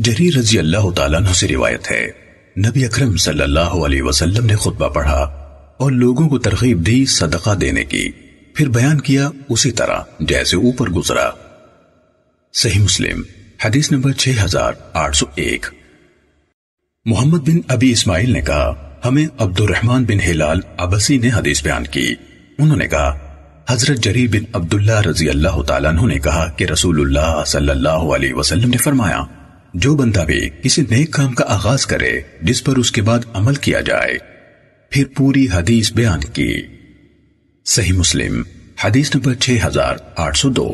Jarir रजी अल्लाह तआला अन्हु से रिवायत है, नबी अकरम सल्लल्लाहु अलैहि वसल्लम ने खुतबा पढ़ा और लोगों को तरगीब दी सदका देने की, फिर बयान किया उसी तरह जैसे ऊपर गुजरा। सही मुस्लिम हदीस नंबर 6801। मोहम्मद बिन अबी इस्माइल ने कहा, हमें अब्दुर्रहमान बिन हिलाल अबसी ने हदीस बयान की। उन्होंने कहा, हजरत जरीर बिन अब्दुल्ला रजी अल्लाह तआला अन्हु ने कहा कि रसूलुल्लाह सल्लल्लाहु अलैहि वसल्लम ने फरमाया, जो बंदा भी किसी नेक काम का आगाज करे जिस पर उसके बाद अमल किया जाए। फिर पूरी हदीस बयान की। सही मुस्लिम हदीस नंबर 6802।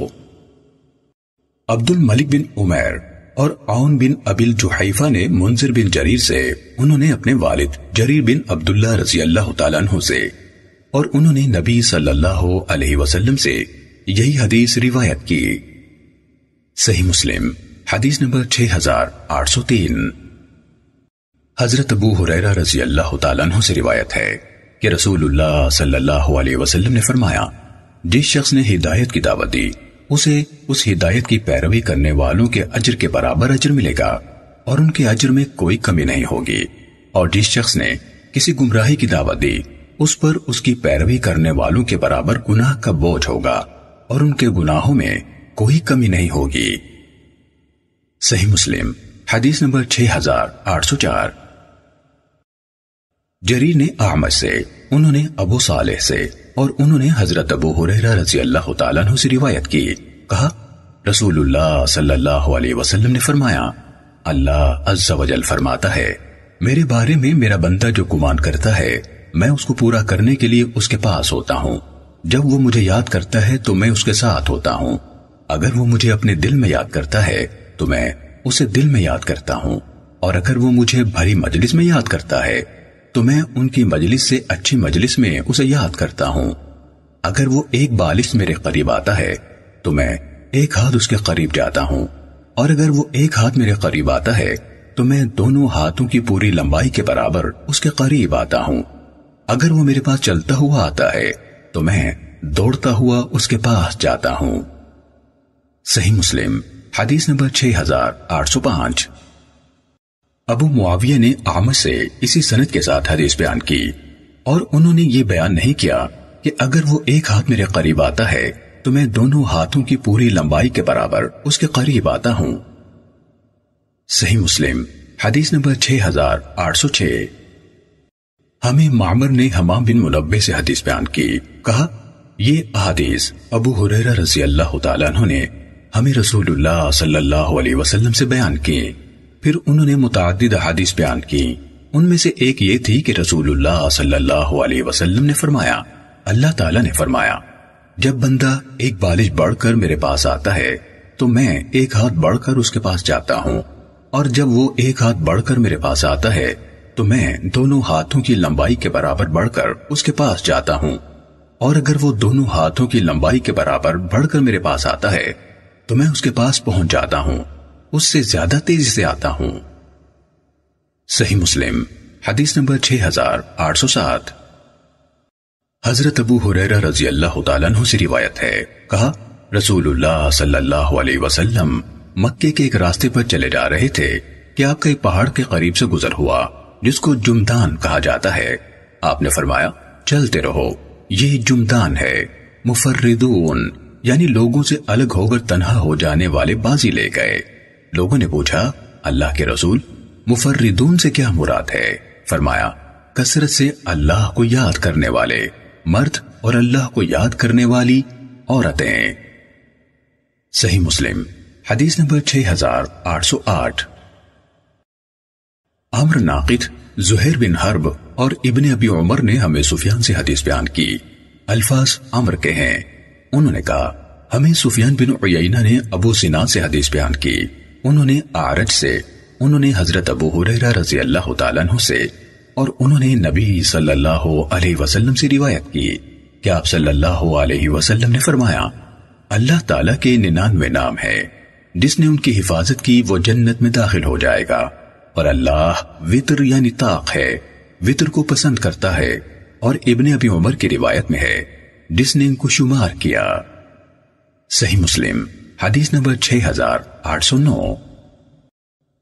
अब्दुल मलिक बिन उमैर और औन बिन अबिल जुहैफा ने मुंजिर बिन जरीर से, उन्होंने अपने वालिद जरीर बिन अब्दुल्ला रजी अल्लाह तआला अन्हु से, और उन्होंने नबी सल्लल्लाहु अलैहि वसल्लम से यही हदीस रिवायत की। सही मुस्लिम हदीस नंबर 6803। हजरत अबू हुरैरा रजी अल्लाह तआला अन्हु से रिवायत है कि रसूलुल्लाह सल्लल्लाहु अलैहि वसल्लम ने फरमाया, जिस शख्स ने हिदायत की दावत दी उसे उस हिदायत की पैरवी करने वालों के अजर के बराबर अजर मिलेगा और उनके अजर में कोई कमी नहीं होगी, और जिस शख्स ने किसी गुमराही की दावत दी उस पर उसकी पैरवी करने वालों के बराबर गुनाह का बोझ होगा और उनके गुनाहों में कोई कमी नहीं होगी। सही मुस्लिम हदीस नंबर 6804। जरीर ने आमश से, उन्होंने अबू सालेह से, और उन्होंने हजरत अबू हुरैरा रजी अल्लाह तआला अन्हु से रिवायत की, कहा, रसूलुल्लाह सल्लल्लाहु अलैहि वसल्लम ने फरमाया, अल्लाह अज़्ज़ा वजल फरमाता है, मेरे बारे में मेरा बंदा जो गुमान करता है मैं उसको पूरा करने के लिए उसके पास होता हूँ। जब वो मुझे याद करता है तो मैं उसके साथ होता हूँ। अगर वो मुझे अपने दिल में याद करता है तो मैं उसे दिल में याद करता हूँ, और अगर वो मुझे भरी मजलिस में याद करता है तो मैं उनकी मजलिस से अच्छी मजलिस में उसे याद करता हूँ। अगर वो एक बालिश मेरे करीब आता है तो मैं एक हाथ उसके करीब जाता हूँ, और अगर वो एक हाथ मेरे करीब आता है तो मैं दोनों हाथों की पूरी लंबाई के बराबर उसके करीब आता हूँ। अगर वो मेरे पास चलता हुआ आता है तो मैं दौड़ता हुआ उसके पास जाता हूं। सही मुस्लिम हदीस नंबर 6805। अबू मुआविया ने आमश से इसी सनद के साथ हदीस बयान की, और उन्होंने ये बयान नहीं किया कि अगर वो एक हाथ मेरे करीब आता है तो मैं दोनों हाथों की पूरी लंबाई के बराबर उसके करीब आता हूं। सही मुस्लिम हदीस नंबर 6806। हमें मामर ने हमाम बिन मुनब्बे से हदीस बयान की, कहा, ये हदीस अबू हुरैरा रजी अल्लाह तआला अन्हु ने हमें रसूलुल्लाह सल्लल्लाहु अलैहि वसल्लम से बयान की। फिर उन्होंने मुताद्दिद हदीस बयान की, उनमें से एक ये थी कि रसूलुल्लाह सल्लल्लाहु अलैहि वसल्लम ने फरमाया, अल्लाह ताला ने फरमाया, जब बंदा एक बालिश बढ़कर मेरे पास आता है तो मैं एक हाथ बढ़कर उसके पास जाता हूँ, और जब वो एक हाथ बढ़कर मेरे पास आता है तो मैं दोनों हाथों की लंबाई के बराबर बढ़कर उसके पास जाता हूं, और अगर वो दोनों हाथों की लंबाई के बराबर बढ़कर मेरे पास आता है तो मैं उसके पास पहुंच जाता हूं, उससे ज्यादा तेजी से आता हूं। सही मुस्लिम हदीस नंबर 6807। हजरत अबू हुरैरा रजी अल्लाह तआला अन्हु से रिवायत है, कहा, रसूलुल्लाह सल्लल्लाहु अलैहि वसल्लम मक्के के एक रास्ते पर चले जा रहे थे कि आपका एक पहाड़ के करीब से गुजर हुआ जिसको जुमदान कहा जाता है। आपने फरमाया, चलते रहो, ये जुमदान है। मुफर्रिदून यानी लोगों से अलग होकर तन्हा हो जाने वाले बाजी ले गए। लोगों ने पूछा, अल्लाह के रसूल, मुफर्रिदून से क्या मुराद है? फरमाया, कसरत से अल्लाह को याद करने वाले मर्द और अल्लाह को याद करने वाली औरतें। सही मुस्लिम हदीस number 6808। Amr Naqid, Zuhair bin Harb और इब्ने अबी उमर ने हमें सुफियान से हदीस बयान की। अल्फाज अम्र के हैं। उन्होंने कहा, हमें सुफियान बिन उयैना ने अबू सिना से हदीस बयान की। उन्होंने आरज से, उन्होंने हजरत अबू हुरैरा रजी अल्लाह तआला अन्हु से, और उन्होंने नबी सल्लल्लाहु अलैहि वसल्लम से रिवायत की कि आप सल्लल्लाहु अलैहि वसल्लम ने फरमाया, अल्लाह ताला के 99 नाम है, जिसने उनकी हिफाजत की वो जन्नत में दाखिल हो जाएगा, और अल्लाह वितर यानी ताक है, वितर को पसंद करता है। और इब्ने अबी उमर की रिवायत में है, जिसने इनको शुमार किया। सही मुस्लिम हदीस नंबर 6809।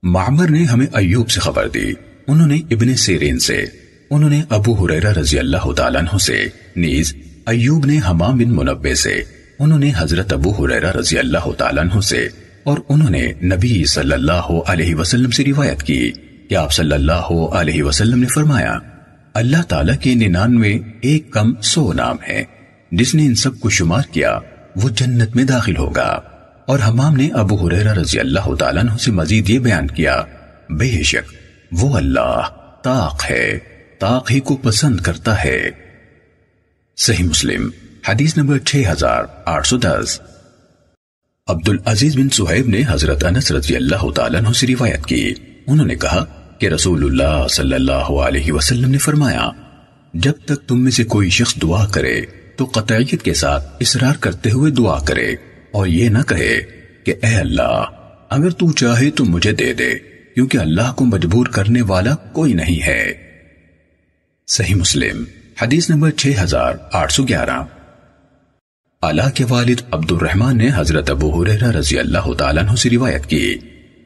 मामर ने हमें अय्यूब से खबर दी, उन्होंने इब्ने सिरीन से, उन्होंने अबू हुरैरा रज़ियल्लाहु ताला अन्हु से, नीज अय्यूब ने हमाम बिन मुनब्बे से, उन्होंने हजरत अबू हुरैरा रज़ियल्लाहु ताला अन्हु से और उन्होंने नबी सल्लल्लाहु अलैहि वसल्लम से रिवायत की कि आप सल्लल्लाहु अलैहि वसल्लम ने फरमाया, अल्लाह ताला के 99 नाम है, जिसने इन सब को शुमार किया वो जन्नत में दाखिल होगा। और हमाम ने अबू हुरैरा रज़ियल्लाहु ताला अन्हु से मजीद ये बयान किया, बेशक वो अल्लाह ताक है, ताक ही को पसंद करता है। सही मुस्लिम हदीस number 6810। Abdul Aziz bin Suhaib ने हजरत अनस रज़ियल्लाहु ताला अन्हु से रिवायत की, उन्होंने कहा कि रसूलुल्लाह सल्लल्लाहु अलैहि वसल्लम ने फरमाया, जब तक तुम में से कोई शख्स दुआ करे तो कतईयत के साथ इसरार करते हुए दुआ करे और ये ना कहे कि ए अल्लाह अगर तू चाहे तो मुझे दे दे, क्योंकि अल्लाह को मजबूर करने वाला कोई नहीं है। सही मुस्लिम हदीस नंबर 6811। अला के वालिद अब्दुल रहमान ने हजरत अबू हुरैरा रज़ियल्लाहु ताला अन्हु से रिवायत की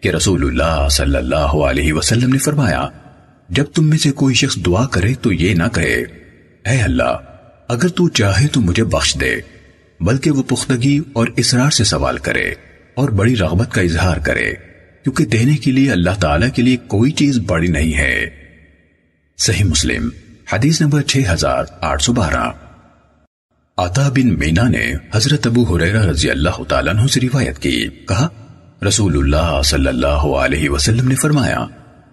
कि रसूलुल्लाह सल्लल्लाहु अलैहि वसल्लम ने फरमाया, जब तुम में से कोई शख्स दुआ करे तो ये ना कहे, ऐ अल्लाह अगर तू चाहे तो मुझे बख्श दे, बल्कि वो पुख्तगी और इसरार से सवाल करे और बड़ी रगबत का इजहार करे, क्योंकि देने के लिए अल्लाह ताला के लिए कोई चीज बड़ी नहीं है। सही मुस्लिम हदीस नंबर 6812। आता बिन मीना ने हजरत अबू हुरैरा रज़ियल्लाहु ताला अन्हु से रिवायत की, कहा रसूलुल्लाह सल्लल्लाहु अलैहि वसल्लम ने फरमाया,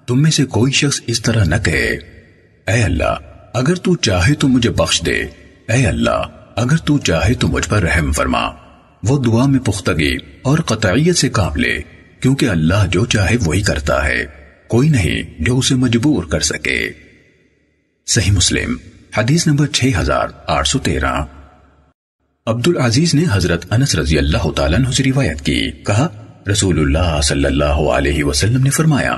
तुम में से कोई शख्स इस तरह न कहे, ऐ अल्लाह अगर तू चाहे तो मुझे बख्श दे, ऐ अल्लाह अगर तू चाहे तो मुझ पर रहम फरमा। वो दुआ में पुख्तगी और कतईयत से काम ले, क्योंकि अल्लाह जो चाहे वही करता है, कोई नहीं जो उसे मजबूर कर सके। सही मुस्लिम हदीस नंबर 6813। अब्दुल अजीज ने हजरत अनस रज़ियल्लाहु ताला अन्हु से रिवायत की, कहा रसूलुल्लाह सल्लल्लाहु अलैहि वसल्लम ने फरमाया,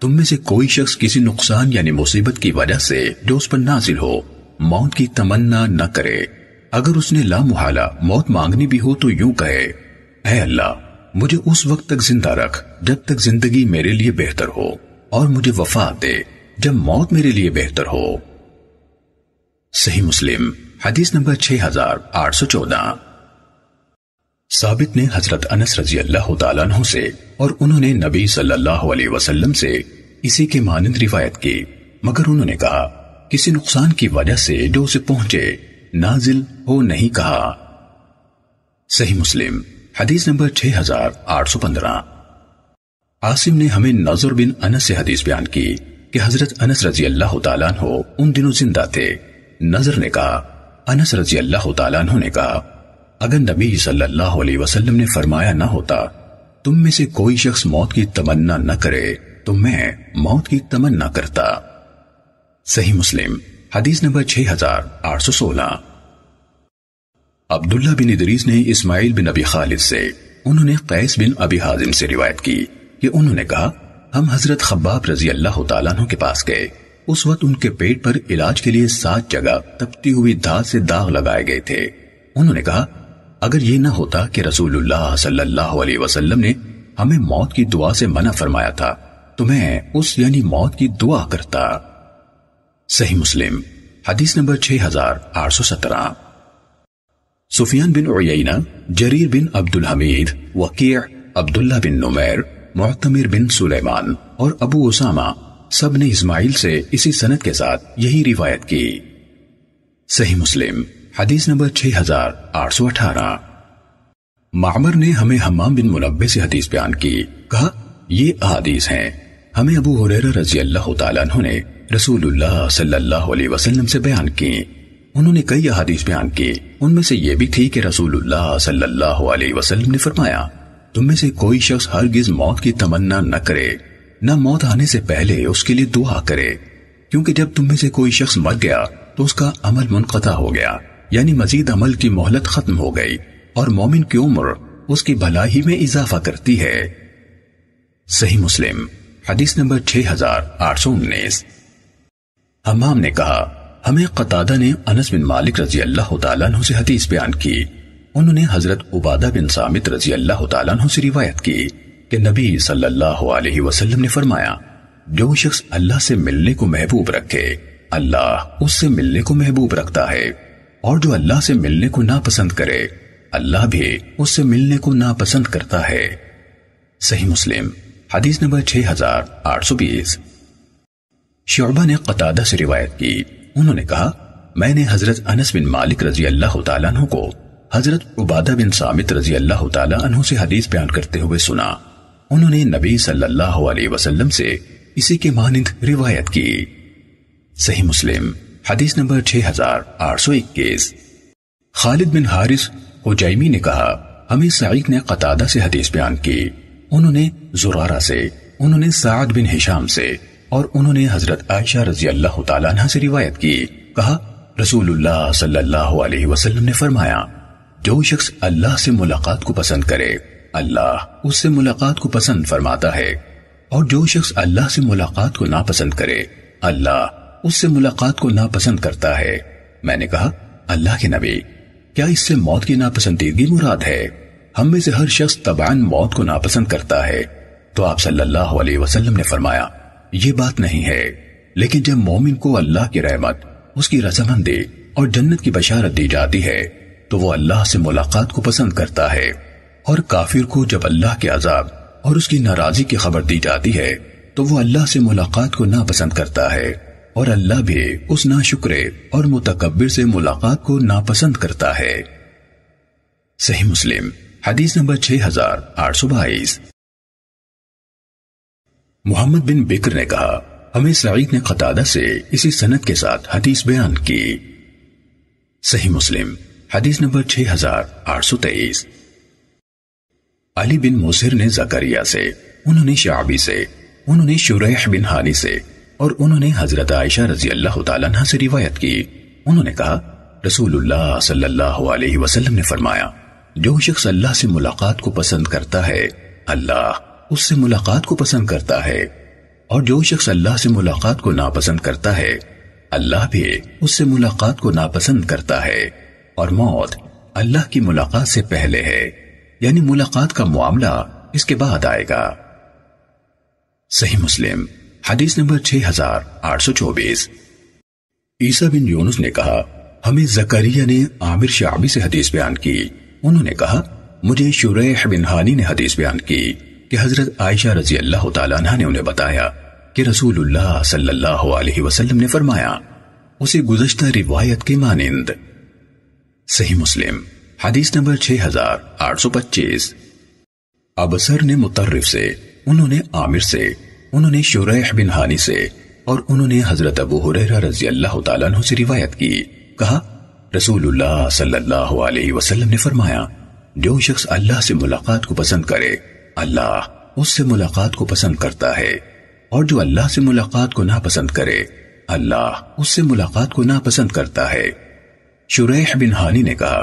तुम में से कोई शख्स किसी नुकसान यानी मुसीबत की वजह से जो उस पर नाजिल हो मौत की तमन्ना न करे, अगर उसने लामुहाला मौत मांगनी भी हो तो यूं कहे, ऐ अल्लाह मुझे उस वक्त तक जिंदा रख जब तक जिंदगी मेरे लिए बेहतर हो, और मुझे वफात दे जब मौत मेरे लिए बेहतर हो। सही मुस्लिम हदीस नंबर 6814। साबित ने हजरत अनस रज़ियल्लाहु ताला अन्हु से और उन्होंने नबी सल्लल्लाहु अलैहि वसल्लम से इसी के मानंद रिवायत की, मगर उन्होंने कहा किसी नुकसान की वजह से जो उसे पहुंचे नाजिल हो नहीं कहा। सही मुस्लिम हदीस नंबर 6815। आसिम ने हमें नज़र बिन अनस से हदीस बयान की कि हजरत अनस रज़ियल्लाहु ताला अन्हु उन दिनों जिंदा थे। नज़र ने कहा, अनस रज़ियल्लाहु ताला अन्हु ने कहा, अगर नबी सल्लल्लाहु अलैहि वसल्लम ने फरमाया ना होता, तुम में से कोई शख्स मौत की तमन्ना न करे, तो मैं मौत की तमन्ना करता। सही मुस्लिम हदीस नंबर 6816। अब्दुल्ला बिन इदरीस ने इस्माइल बिन अबी खालिद से, उन्होंने कैस बिन अबी हाजिम से रिवायत की कि उन्होंने कहा, हम हजरत खब्बाब रज़ियल्लाहु ताला अन्हु के पास गए। उस वक्त उनके पेट पर इलाज के लिए 7 जगह तपती हुई धात से दाग लगाए गए थे। उन्होंने कहा, अगर ये ना होता कि रसूलुल्लाह सल्लल्लाहु अलैहि वसल्लम ने हमें मौत की दुआ से मना फरमाया था, तो मैं उस यानी मौत की दुआ करता। सही मुस्लिम हदीस नंबर 6817। सुफियान बिन उयैना, जरीर बिन अब्दुल हमीद, वकीअ, अब्दुल्ला बिन नुमैर, मुअतमिर बिन सुलेमान और अबू उसामा सब ने इस्माइल से इसी सनद के साथ यही रिवायत की। सही मुस्लिम हदीस नंबर 6818। मामर ने हमें हमाम बिन मुनब्बे से हदीस बयान की, कहा ये हदीस हैं, हमें अबू हुरैरा रज़ियल्लाहु ताला अन्हु ने रसूलुल्लाह सल्लल्लाहु अलैहि वसल्लम से बयान की। उन्होंने कई हदीस बयान की, उनमें से ये भी थी कि रसूलुल्लाह सल्लल्लाहु अलैहि वसल्लम ने फरमाया, तुम में से कोई शख्स हरगिज मौत की तमन्ना न करे, न मौत आने से पहले उसके लिए दुआ करे, क्योंकि जब तुम में से कोई शख्स मर गया तो उसका अमल मुनक़ता हो गया, यानी मजीद अमल की मोहलत खत्म हो गई, और मोमिन की उम्र उसकी भलाई में इजाफा करती है। सही मुस्लिम हदीस नंबर 6819। हमाम ने कहा, हमें कतादा ने अनस बिन मालिक रज़ियल्लाहु ताला अन्हु से हदीस बयान की। उन्होंने हजरत उबादा बिन सामित रज़ियल्लाहु ताला अन्हु से रिवायत की कि नबी सल्लल्लाहु अलैहि वसल्लम ने फरमाया, जो शख्स अल्लाह से मिलने को महबूब रखे अल्लाह उससे मिलने को महबूब रखता है, और जो अल्लाह से मिलने को नापसंद करे अल्लाह भी उससे मिलने को नापसंद करता है। सही मुस्लिम हदीस नंबर 6820। शुअबा ने कतादा से रिवायत की, उन्होंने कहा, मैंने हजरत अनस बिन मालिक रजी अल्लाह तआला अन्हु को हजरत उबादा बिन सामित रजी अल्लाह तआला अन्हु से हदीस बयान करते हुए सुना। उन्होंने नबी सल्लल्लाहु अलैहि वसल्लम से इसी के मानिंद रिवायत की। सही मुस्लिम हदीस नंबर 6821। खालिद बिन हारिस हुजैमी ने कहा, हमें सईद ने कतादा से हदीस बयान की, उन्होंने जुरारा से, उन्होंने साद बिन हिशाम से, और उन्होंने हजरत आयशा रजी अल्लाह तआला अन्हा से रिवायत की, कहा रसूलुल्लाह सल्लल्लाहु अलैहि वसल्लम ने फरमाया, जो शख्स अल्लाह से मुलाकात को पसंद करे अल्लाह उससे मुलाकात को पसंद फरमाता है, और जो शख्स अल्लाह से मुलाकात को नापसंद करे अल्लाह उससे मुलाकात को नापसंद करता है। मैंने कहा, अल्लाह के नबी, क्या इससे मौत की नापसंदीदगी मुराद है? हम में से हर शख्स तबान मौत को नापसंद करता है। तो आप सल्लल्लाहु अलैहि वसल्लम ने फरमाया, ये बात नहीं है, लेकिन जब मोमिन को अल्लाह की रहमत, उसकी रजामंदी और जन्नत की बशारत दी जाती है तो वो अल्लाह से मुलाकात को पसंद करता है, और काफिर को जब अल्लाह के अजाब और उसकी नाराजी की खबर दी जाती है तो वो अल्लाह से मुलाकात को नापसंद करता है, और अल्लाह भी उस नाशुक्रे और मुतकब्बिर से मुलाकात को नापसंद करता है। सही मुस्लिम हदीस नंबर 6822। मोहम्मद बिन बिक्र ने कहा, हमें सईद ने कतादा से इसी सनद के साथ हदीस बयान की। सही मुस्लिम हदीस नंबर 6823। अली बिन मुसर ने जकरिया से, उन्होंने शाबी से, उन्होंने शुरैह बिन हानी से, और उन्होंने हजरत आयशा रजी अल्लाह तआला अन्हा से रिवायत की। उन्होंने कहा, रसूलुल्लाह सल्लल्लाहु अलैहि वसल्लम ने फरमाया, जो शख्स अल्लाह से मुलाकात को पसंद करता है अल्लाह उससे मुलाकात को पसंद करता है, और जो शख्स अल्लाह से मुलाकात को नापसंद करता है अल्लाह भी उससे मुलाकात को नापसंद करता है, और मौत अल्लाह की मुलाकात से पहले है, यानी मुलाकात का मामला इसके बाद आएगा। सही मुस्लिम हदीस नंबर 6824। ईसा बिन यूनुस ने कहा, हमें जकरिया ने आमिर शाबी से हदीस बयान की। उन्होंने कहा, मुझे शुरैह बिन हानी ने हदीस बयान की कि हजरत आयशा रजी अल्लाह तआला अन्हा ने उन्हें बताया कि रसूलुल्लाह सल्लल्लाहु अलैहि वसल्लम ने फरमाया, उसे गुज़श्ता रिवायत के मानिंद। सही मुस्लिम हदीस नंबर 6825। अबसर ने मुतर्रिफ से, उन्होंने आमिर से, उन्होंने शुरैह बिन हानी से, और उन्होंने हजरत अबू हुरैरा रजी अल्लाह तआला अन्हु से रिवायत की, कहा रसूलुल्लाह सल्लल्लाहु अलैहि वसल्लम ने फरमाया, जो शख्स अल्लाह से मुलाकात को पसंद करे अल्लाह उससे मुलाकात को पसंद करता है, और जो अल्लाह से मुलाकात को नापसंद करे अल्लाह उससे मुलाकात को नापसंद करता है। शुरैह बिन हानी ने कहा,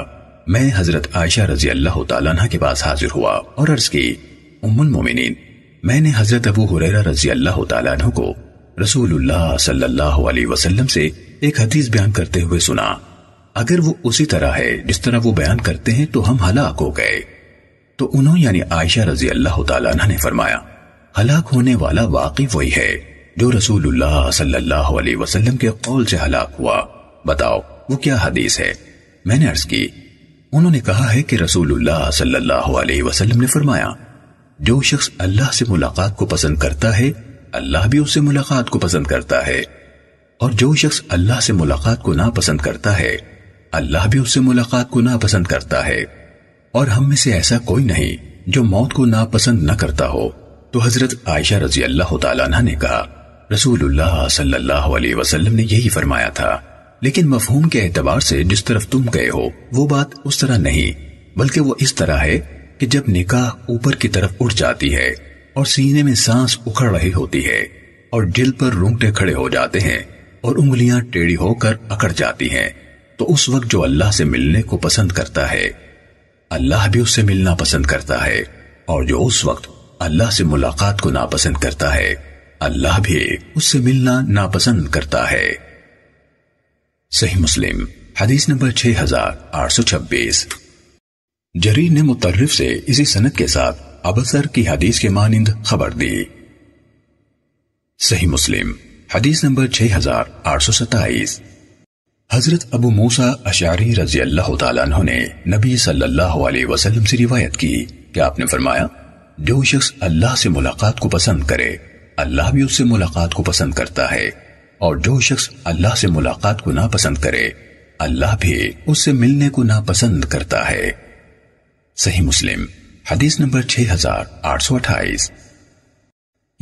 मैं हजरत आयशा रजी अल्लाह तआला अन्हा के पास हाजिर हुआ और अर्ज की, उम्मुल मोमिनीन, मैंने हजरत अबू हुरैरा रजी अल्लाह तआला अन्हु को रसूलुल्लाह सल्लल्लाहु अलैहि वसल्लम से एक हदीस बयान करते हुए सुना, अगर वो उसी तरह है जिस तरह वो बयान करते हैं तो हम हलाक हो गए। तो उन्होंने यानी आयशा रजी अल्लाह तआला अन्हा ने फरमाया, हलाक होने वाला वाकई वही है जो रसूलुल्लाह सल्लल्लाहु अलैहि वसल्लम के कौल से हलाक हुआ, बताओ वो क्या हदीस है? मैंने अर्ज की, उन्होंने कहा है कि रसूलुल्लाह सल्लल्लाहु अलैहि वसल्लम ने फरमाया, जो शख्स अल्लाह से मुलाकात को पसंद करता है अल्लाह भी उससे मुलाकात को पसंद करता है, और जो शख्स अल्लाह से मुलाकात को नापसंद करता है अल्लाह भी उससे मुलाकात को नापसंद करता है, और हम में से ऐसा कोई नहीं जो मौत को नापसंद न करता हो। तो हजरत आयशा रजी अल्लाह तआला अन्हा ने कहा, रसूलुल्लाह सल्लल्लाहु अलैहि वसल्लम ने यही फरमाया था, लेकिन मफहूम के एतबार से जिस तरफ तुम गए हो वो बात उस तरह नहीं, बल्कि वो इस तरह है कि जब निकाह ऊपर की तरफ उठ जाती है और सीने में सांस उखड़ रही होती है और दिल पर रोंगटे खड़े हो जाते हैं और उंगलियां टेढ़ी होकर अकड़ जाती हैं, तो उस वक्त जो अल्लाह से मिलने को पसंद करता है अल्लाह भी उससे मिलना पसंद करता है, और जो उस वक्त अल्लाह से मुलाकात को नापसंद करता है अल्लाह भी उससे मिलना नापसंद करता है। सही मुस्लिम हदीस नंबर 6826। जरीर ने मुतर्रिफ से इसी सनद के साथ अबसर की हदीस के मानिंद खबर दी। सही मुस्लिम हदीस नंबर 6827। हजरत अबू मूसा अशारी रजी अल्लाह तआला अन्हु ने नबी सल्लल्लाहु अलैहि वसल्लम से रिवायत की कि आपने फरमाया, जो शख्स अल्लाह से मुलाकात को पसंद करे अल्लाह भी उससे मुलाकात को पसंद करता है, और जो शख्स अल्लाह से मुलाकात को नापसंद करे अल्लाह भी उससे मिलने को नापसंद करता है। सही मुस्लिम हदीस नंबर 6828।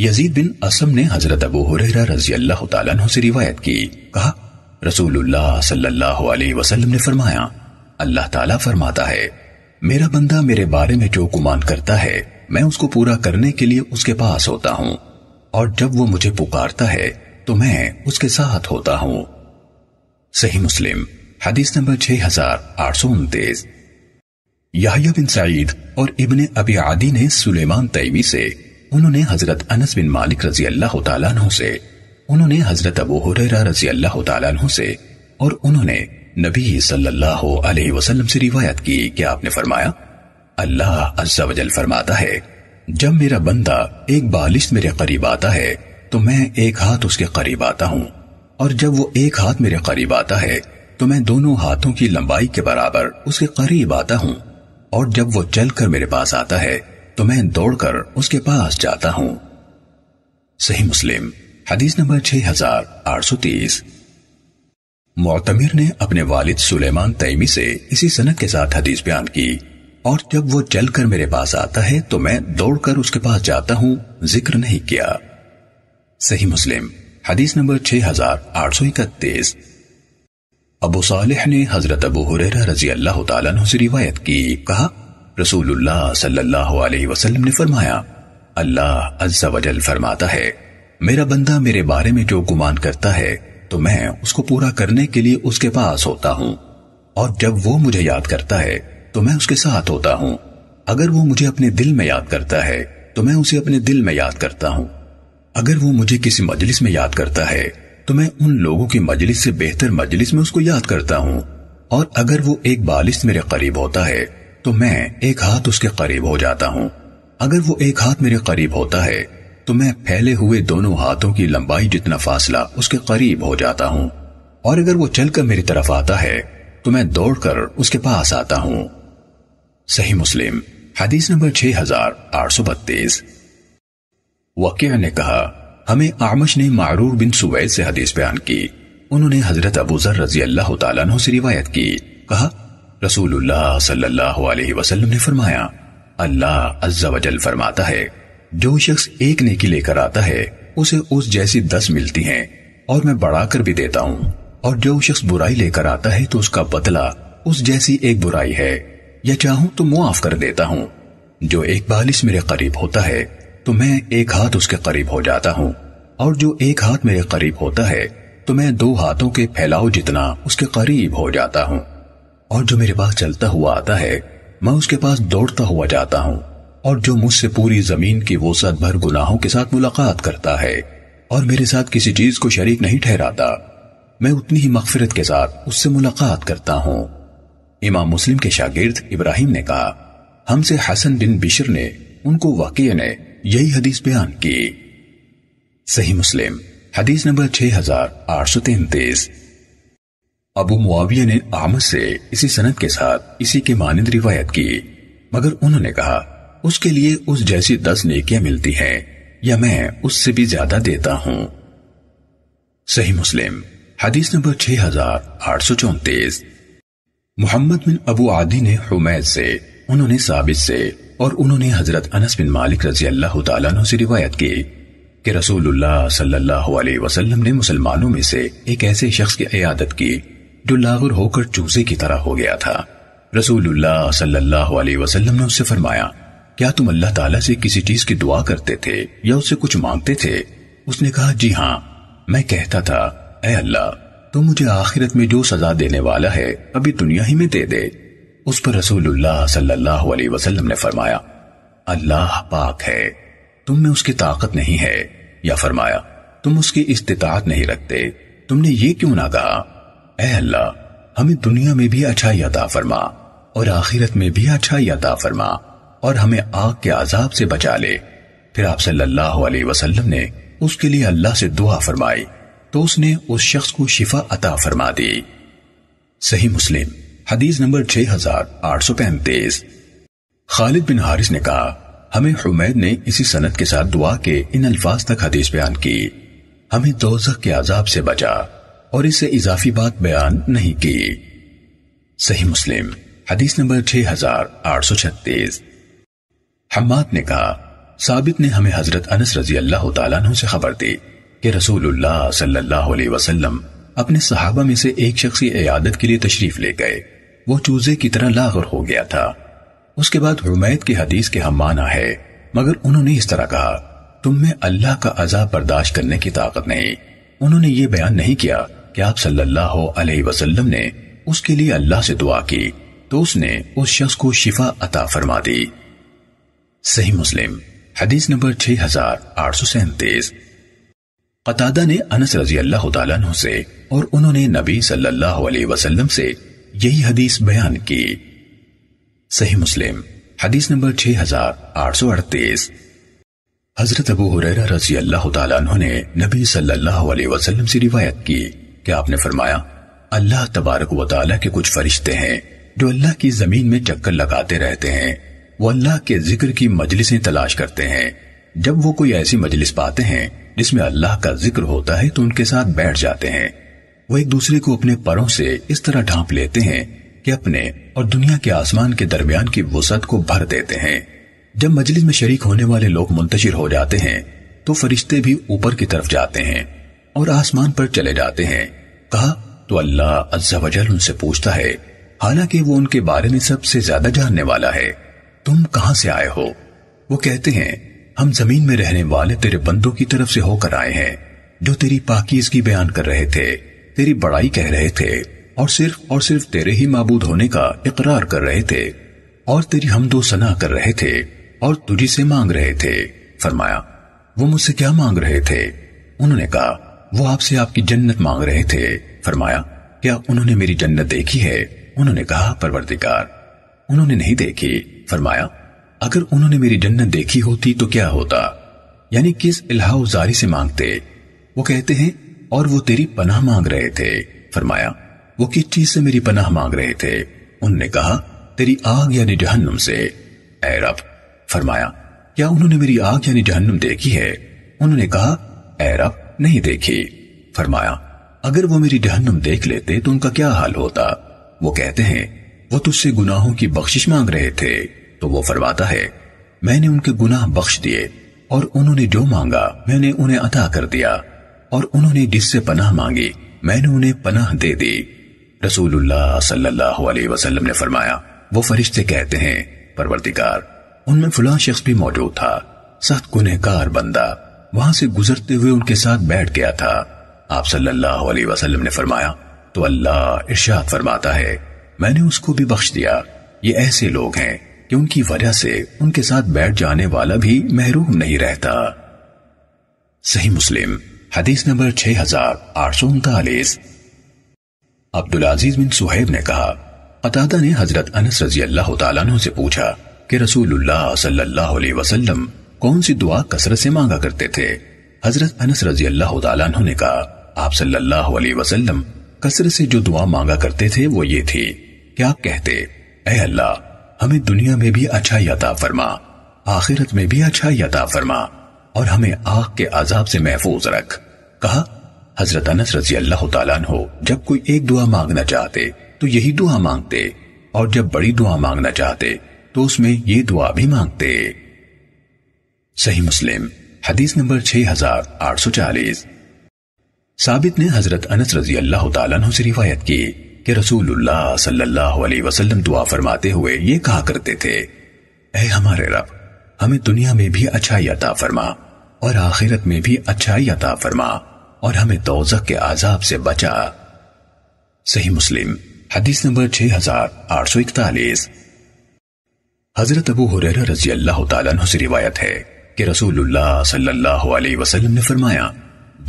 यजीद बिन असम ने हजरत अबू हुरैरा रजी अल्लाह तआला अन्हु से रिवायत की, कहा रसूलुल्लाह सल्लल्लाहु अलैहि वसल्लम ने फरमाया, अल्लाह ताला फरमाता है, मेरा बंदा मेरे बारे में जो गुमान करता है मैं उसको पूरा करने के लिए उसके पास होता हूँ, और जब वो मुझे पुकारता है तो मैं उसके साथ होता हूँ। सही मुस्लिम हदीस नंबर 6829। याह्या बिन सईद और इब्ने अबी आदी ने सुलेमान तैमी से, उन्होंने हजरत अनस बिन मालिक रजी अल्लाह तआला अन्हु से, उन्होंने हजरत अबू हुरैरा रजी अल्लाह तआला अन्हु से, और उन्होंने नबी सल्लल्लाहु अलैहि वसल्लम से रिवायत की कि आपने फरमाया, अल्लाह अज़्ज़ा वजल फरमाता है, जब मेरा बंदा एक बालिश मेरे करीब आता है तो मैं एक हाथ उसके करीब आता हूँ, और जब वो एक हाथ मेरे करीब आता है तो मैं दोनों हाथों की लंबाई के बराबर उसके करीब आता हूँ, और जब वो चलकर मेरे पास आता है तो मैं दौड़कर उसके पास जाता हूँ। सही मुस्लिम हदीस नंबर 6830। मुअतमिर ने अपने वालिद सुलेमान तैमी से इसी सनद के साथ हदीस बयान की, और जब वो चलकर मेरे पास आता है तो मैं दौड़कर उसके पास जाता हूं, जिक्र नहीं किया। सही मुस्लिम हदीस नंबर 6831। अबू सालेह ने हजरत अबू हुरैरा रजी अल्लाह तआला अन्हु से रिवायत की, कहा रसूलुल्लाह सल्लल्लाहु अलैहि वसल्लम ने फरमाया, अल्लाह अज़्ज़ा वजल फरमाता है, मेरा बंदा मेरे बारे में जो गुमान करता है तो मैं उसको पूरा करने के लिए उसके पास होता हूं, और जब वो मुझे याद करता है तो मैं उसके साथ होता हूं, अगर वो मुझे अपने दिल में याद करता है तो मैं उसे अपने दिल में याद करता हूं, अगर वो मुझे किसी मजलिस में याद करता है तो मैं उन लोगों की मजलिस से बेहतर मजलिस में उसको याद करता हूं, और अगर वो एक बालिश मेरे करीब होता है तो मैं एक हाथ उसके करीब हो जाता हूं, अगर वो एक हाथ मेरे करीब होता है तो मैं फैले हुए दोनों हाथों की लंबाई जितना फासला उसके करीब हो जाता हूं, और अगर वो चलकर मेरी तरफ आता है तो मैं दौड़कर उसके पास आता हूं। सही मुस्लिम हदीस नंबर 6832। वकीअ ने कहा, हमें आमश ने मारूर बिन सुवैद से हदीस बयान की, उन्होंने हजरत अबू जर रजी अल्लाह तआला अन्हु से रिवायत की, कहा रसूलुल्लाह सल्लल्लाहु अलैहि वसल्लम ने फरमाया, अल्लाह अज़्ज़ा वजल फरमाता है, जो शख्स एक नेकी लेकर आता है उसे उस जैसी 10 मिलती हैं, और मैं बढ़ाकर भी देता हूँ, और जो शख्स बुराई लेकर आता है तो उसका बदला उस जैसी एक बुराई है, या चाहूं तो मुआफ कर देता हूँ, जो एक बालिश मेरे करीब होता है तो मैं एक हाथ उसके करीब हो जाता हूँ, और जो एक हाथ मेरे करीब होता है तो मैं दो हाथों के फैलाव जितना उसके करीब हो जाता हूँ, और जो मेरे पास चलता हुआ आता है मैं उसके पास दौड़ता हुआ जाता हूँ, और जो मुझसे पूरी जमीन की वसअत भर गुनाहों के साथ मुलाकात करता है और मेरे साथ किसी चीज को शरीक नहीं ठहराता, मैं उतनी ही मगफिरत के साथ उससे मुलाकात करता हूँ। इमाम मुस्लिम के शागिर्द इब्राहिम ने कहा, हमसे हसन बिन बिशर ने, उनको वाकिया ने यही हदीस बयान की। सही मुस्लिम हदीस नंबर 6833। अबू मुआविया ने आमद से इसी सनद के साथ इसी के मानिंद रिवायत की, मगर उन्होंने कहा, उसके लिए उस जैसी 10 नेकियां मिलती हैं, या मैं उससे भी ज्यादा देता हूं। सही मुस्लिम हदीस नंबर 6834। मोहम्मद बिन अबू आदी ने हुमैद से, उन्होंने साबित से, और उन्होंने हजरत अनस बिन मालिक रजी अल्लाह तआला अन्हु से रिवायत की कि रसूलुल्लाह सल्लल्लाहु अलैहि वसल्लम ने मुसलमानों में से एक ऐसे शख्स की इयादत की जो लाग़ुर होकर चूजे की तरह हो गया था। रसूलुल्लाह सल्लल्लाहु अलैहि वसल्लम ने उससे फरमाया, क्या तुम अल्लाह ताला से किसी चीज की दुआ करते थे या उससे कुछ मांगते थे? उसने कहा, जी हाँ, मैं कहता था, ऐ अल्लाह, तो मुझे आखिरत में जो सजा देने वाला है अभी दुनिया ही में दे दे। उस पर रसूलुल्लाह सल्लल्लाहु अलैहि वसल्लम ने फरमाया, अल्लाह पाक है, तुम में उसकी ताकत नहीं है, या फरमाया, तुम उसकी इस्तिताअत नहीं रखते, तुमने ये क्यों ना कहा, ऐ अल्लाह, हमें दुनिया में भी अच्छाई अता फरमा और आखिरत में भी अच्छाई अता फरमा, और हमें आग के अजाब से बचा ले। फिर आप सल्लल्लाहु अलैहि वसल्लम ने उसके लिए अल्लाह से दुआ फरमाई तो उसने उस शख्स को शिफा अता फरमा दी। सही मुस्लिम हदीस नंबर 6835। खालिद बिन हारिस ने कहा, हमें हुमैद ने इसी सनद के साथ दुआ के इन अल्फाज तक हदीस बयान की, हमें दोज़ख के अजाब से बचा और इससे इजाफी बात बयान नहीं की। सही मुस्लिम हदीस नंबर 6836। हम्माद ने कहा, साबित ने हमें हजरत अनस रजी अल्लाह तआला अन्हु से खबर दी कि रसूलुल्लाह सल्लल्लाहु अलैहि वसल्लम अपने सहाबा में से एक शख्स की इयादत के लिए तशरीफ ले गए। वो चूजे की तरह लाग़र हो गया था। उसके बाद हुमैद की हदीस के हम माना है, मगर उन्होंने इस तरह कहा, तुम में अल्लाह का अजाब बर्दाश्त करने की ताकत नहीं। उन्होंने ये बयान नहीं किया कि आप सल्लल्लाहु अलैहि वसल्लम ने उसके लिए अल्लाह से दुआ की तो उसने उस शख्स को शिफा अता फरमा दी। सही मुस्लिम हदीस नंबर 6837। कतादा ने अनस रजी अल्लाह तआला अन्हु से और उन्होंने नबी सल्लल्लाहु अलैहि वसल्लम से यही हदीस बयान की। सही मुस्लिम हदीस नंबर 6838। हजरत अबू हुरैरा रजी अल्लाह तआला अन्हु ने नबी सल्लल्लाहु अलैहि वसल्लम से रिवायत की कि आपने फरमाया, अल्लाह तबारक व तआला के कुछ फरिश्ते हैं जो अल्लाह की जमीन में चक्कर लगाते रहते हैं। वो अल्लाह के जिक्र की मजलिसें तलाश करते हैं। जब वो कोई ऐसी मजलिस पाते हैं जिसमें अल्लाह का जिक्र होता है तो उनके साथ बैठ जाते हैं। वो एक दूसरे को अपने परों से इस तरह ढांप लेते हैं कि अपने और दुनिया के आसमान के दरमियान की वसअत को भर देते हैं। जब मजलिस में शरीक होने वाले लोग मुंतशिर हो जाते हैं तो फरिश्ते भी ऊपर की तरफ जाते हैं और आसमान पर चले जाते हैं। कहा तो अल्लाह अज़्ज़ा वजल उनसे पूछता है, हालांकि वो उनके बारे में सबसे ज्यादा जानने वाला है, तुम कहां से आए हो? वो कहते हैं, हम जमीन में रहने वाले तेरे बंदों की तरफ से होकर आए हैं जो तेरी पाकीज़गी बयान कर रहे थे, तेरी बड़ाई कह रहे थे और सिर्फ तेरे ही माबूद होने का इकरार कर रहे थे और तेरी हमदो सना कर रहे थे और तुझी से मांग रहे थे। फरमाया, वो मुझसे क्या मांग रहे थे? उन्होंने कहा, वो आपसे आपकी जन्नत मांग रहे थे। फरमाया, क्या उन्होंने मेरी जन्नत देखी है? उन्होंने कहा, परवरदिगार, उन्होंने नहीं देखी। फरमाया, अगर उन्होंने मेरी जन्नत देखी होती तो क्या होता, यानी किस इल्हाउजारी से मांगते? वो कहते हैं, और वो तेरी पनाह मांग रहे थे। फरमाया, वो किस चीज से मेरी पनाह मांग रहे थे? उन्होंने कहा, तेरी आग यानी जहन्नुम से, ऐ रब। फरमाया, क्या उन्होंने मेरी आग यानी जहन्नुम देखी है? उन्होंने कहा, ऐ रब, नहीं देखी। फरमाया, अगर वो मेरी जहन्नुम देख लेते तो उनका क्या हाल होता? वो कहते हैं, वो तुझसे गुनाहों की बख्शिश मांग रहे थे। तो वो फरमाता है, मैंने उनके गुनाह बख्श दिए और उन्होंने जो मांगा मैंने उन्हें अता कर दिया और उन्होंने जिससे पनाह मांगी मैंने उन्हें पनाह दे दी। रसूलुल्लाह सल्लल्लाहु अलैहि वसल्लम ने फरमाया, वो फरिश्ते कहते हैं, परवरदिगार, उनमें फलां शख्स भी मौजूद था, सख्त गुनहगार बंदा, वहां से गुजरते हुए उनके साथ बैठ गया था। आप सल्लल्लाहु अलैहि वसल्लम ने फरमाया तो अल्लाह इरशाद फरमाता है, मैंने उसको भी बख्श दिया। ये ऐसे लोग हैं कि उनकी वजह से उनके साथ बैठ जाने वाला भी महरूम नहीं रहता। सही मुस्लिम हदीस number 6839। Abdul Aziz bin Suhaib ने कहा, कतादा ने हजरत अनस रजी अल्लाह तआला अन्हु से पूछा कि रसूलुल्लाह सल्लल्लाहु अलैहि वसल्लम कौन सी दुआ कसरत से मांगा करते थे? हजरत अनस रजी अल्लाह तआला अन्हु ने कहा, आप सल्लल्लाहु अलैहि वसल्लम कसरत से जो दुआ मांगा करते थे वो ये थी कि आप कहते, ऐ अल्लाह, हमें दुनिया में भी अच्छा अता फरमा, आखिरत में भी अच्छा अता फरमा और हमें आग के अजाब से महफूज रख। कहा, हजरत अनस रजी अल्लाह तआला अन्हु जब कोई एक दुआ मांगना चाहते तो यही दुआ मांगते और जब बड़ी दुआ मांगना चाहते तो उसमें ये दुआ भी मांगते। सही मुस्लिम हदीस नंबर 6840। साबित ने हजरत अनस रजी अल्लाह तआला अन्हु से रिवायत की कि रसूलुल्लाह सल्लल्लाहु अलैहि वसल्लम दुआ फरमाते हुए ये कहा करते थे, ऐ हमारे रब, हमें दुनिया में भी अच्छाई अता फरमा और आखिरत में भी अच्छाई अता फरमा और हमें दोज़ख के आजाब से बचा। सही मुस्लिम हदीस नंबर 6841। हजरत अबू हुरैरा रजी अल्लाह तआला अन्हु से रिवायत है कि रसूलुल्लाह सल्लल्लाहु अलैहि वसल्लम ने फरमाया,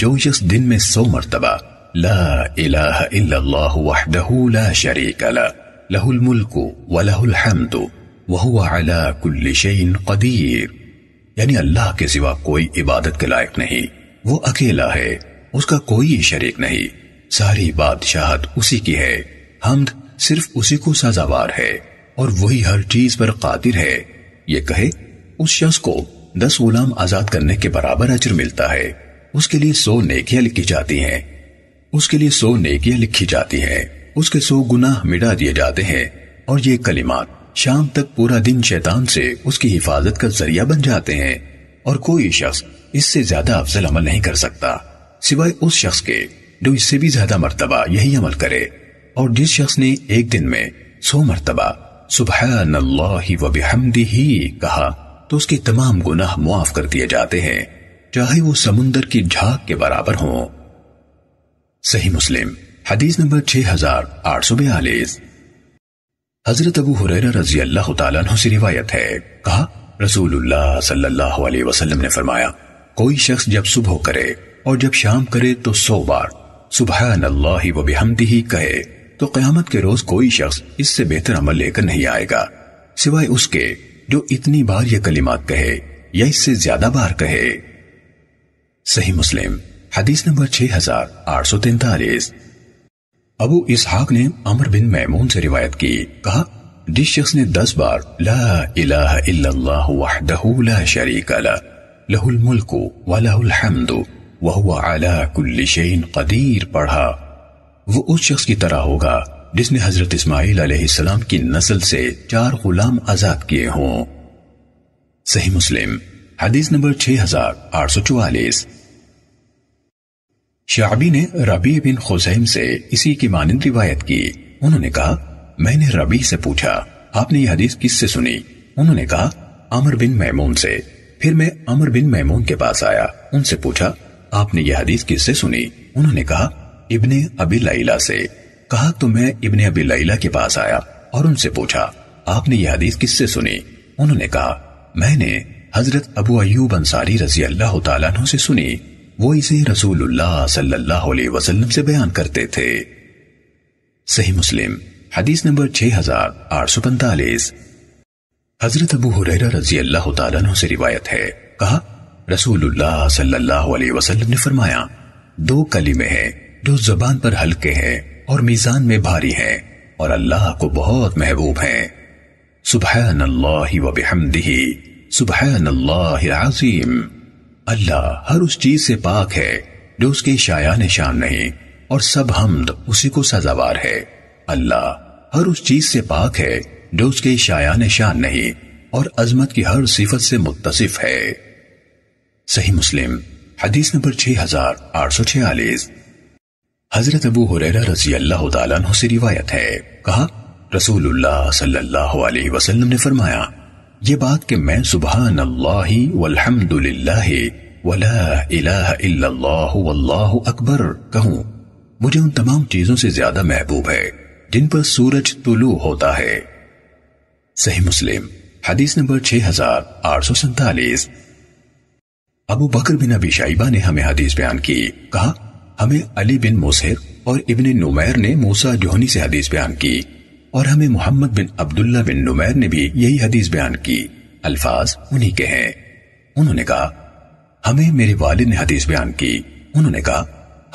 जो शख्स दिन में 100 मरतबा ला इलाहा इल्लल्लाहु वहदहू ला शरीका लहुल मुल्कु व लहुल हम्दु वहुव अला कुल्लि शैइन कदीर, यानी अल्लाह के सिवा कोई इबादत के लायक नहीं, वो अकेला है, उसका कोई शरीक नहीं, सारी बादशाहत उसी की है, हमद सिर्फ उसी को सजावार है और वही हर चीज पर कादिर है। ये कहे, उस शख्स को 10 गुलाम आजाद करने के बराबर अजर मिलता है, उसके लिए 100 नेकियां लिखी जाती हैं, उसके लिए 100 नेकियां लिखी जाती हैं, उसके 100 गुनाह मिटा दिए जाते हैं। और ये कलिमात शाम तक पूरा दिन शैतान से उसकी हिफाजत का जरिया बन जाते हैं, और कोई शख्स इससे ज्यादा अफजल अमल नहीं कर सकता सिवाय उस शख्स के जो इससे भी ज्यादा मर्तबा यही अमल करे। और जिस शख्स ने एक दिन में 100 मर्तबा सुब्हानल्लाहि व बिहम्दिही कहा तो उसके तमाम गुनाह मुआफ कर दिए जाते हैं, चाहे वो समुंदर की झाग के बराबर हों। सही मुस्लिम हदीस नंबर 6842। हजरत अबू हुरैरा रजी अल्लाह तआला अन्हु से रिवायत है, कहा रसूलुल्लाह सल्लल्लाहु अलैहि वसल्लम ने फरमाया, कोई शख्स जब सुबह करे और जब शाम करे तो 100 बार सुब्हानल्लाहि व बिहम्दिही कहे तो क़यामत के रोज कोई शख्स इससे बेहतर अमल लेकर नहीं आएगा सिवाय उसके जो इतनी बार ये कलिमात कहे या इससे ज्यादा बार कहे। सही मुस्लिम हदीस नंबर 6843। अबू इसहाक ने अमर बिन मैमून से रिवायत की, कहा जिस शख्स ने 10 बार ला इलाहा इल्लल्लाहु वहदहु ला शरीका लहुल मुल्कु व लहुल हम्दु व हुवा अला कुल्लि शैइन कदीर पढ़ा, वो उस शख्स की तरह होगा जिसने हजरत इस्माइल अलैहिस्सलाम की नस्ल से 4 गुलाम आजाद किए हों। सही मुस्लिम हदीस नंबर 6844। शाबी ने रबी बिन खुसैम से इसी की मानिंद रिवायत की, उन्होंने कहा मैंने रबी से पूछा आपने यह हदीस किससे सुनी? उन्होंने कहा अमर बिन मैमून से। फिर मैं अमर बिन मैमून के पास आया, उनसे पूछा आपने यह हदीस किससे सुनी? उन्होंने कहा इब्ने अबी लैला से। कहा तो मैं इब्ने अबी लैला के पास आया और उनसे पूछा आपने यह हदीस किससे सुनी? उन्होंने कहा मैंने हजरत अबू अय्यूब अंसारी रजी अल्लाह तआला अन्हु से सुनी, वो इसे रसूलुल्लाह सल्लल्लाहु अलैहि वसल्लम से बयान करते थे। सही मुस्लिम हदीस नंबर 6845। हजरत अबू हुरैरा रजी अल्लाह तआला अन्हु से रिवायत है, कहा रसूलुल्लाह सल्लल्लाहु अलैहि वसल्लम ने फरमाया, 2 कलिमे हैं जो जुबान पर हल्के हैं और मीजान में भारी हैं और अल्लाह को बहुत महबूब हैं, सुब्हानल्लाहि व बिहम्दिही, सुब्हानल्लाहिल अज़ीम। अल्लाह हर उस चीज से पाक है जो उसके शायान शान नहीं, और सब हमद उसी को सजावार है। अल्लाह हर उस चीज से पाक है जो उसके शायान शान नहीं और अजमत की हर सिफत से मुत्तसिफ है। सही मुस्लिम हदीस नंबर 6846। हजरत अबू हुरैरा रजी अल्लाह तआला अन्हु से रिवायत है, कहा रसूलुल्लाह सल्लल्लाहु अलैहि वसल्लम ने फरमाया, ये बात कि मैं सुब्हानल्लाहि वल्हम्दुलिल्लाहि वला इलाहा इल्लल्लाह वल्लाहु अकबर कहूं, मुझे उन तमाम चीजों से ज्यादा महबूब है जिन पर सूरज तुलू होता है। सही मुस्लिम हदीस नंबर 6847। अबू बकर बिन अबी शाइबा ने हमें हदीस बयान की, कहा हमें अली बिन मुसहिर और इब्ने नुमैर ने मूसा जोहनी से हदीस बयान की, और हमें मोहम्मद बिन अब्दुल्ला बिन नुमैर ने भी यही हदीस बयान की, अल्फाज उन्हीं के हैं। उन्होंने कहा हमें मेरे वालिद ने हदीस बयान की, उन्होंने कहा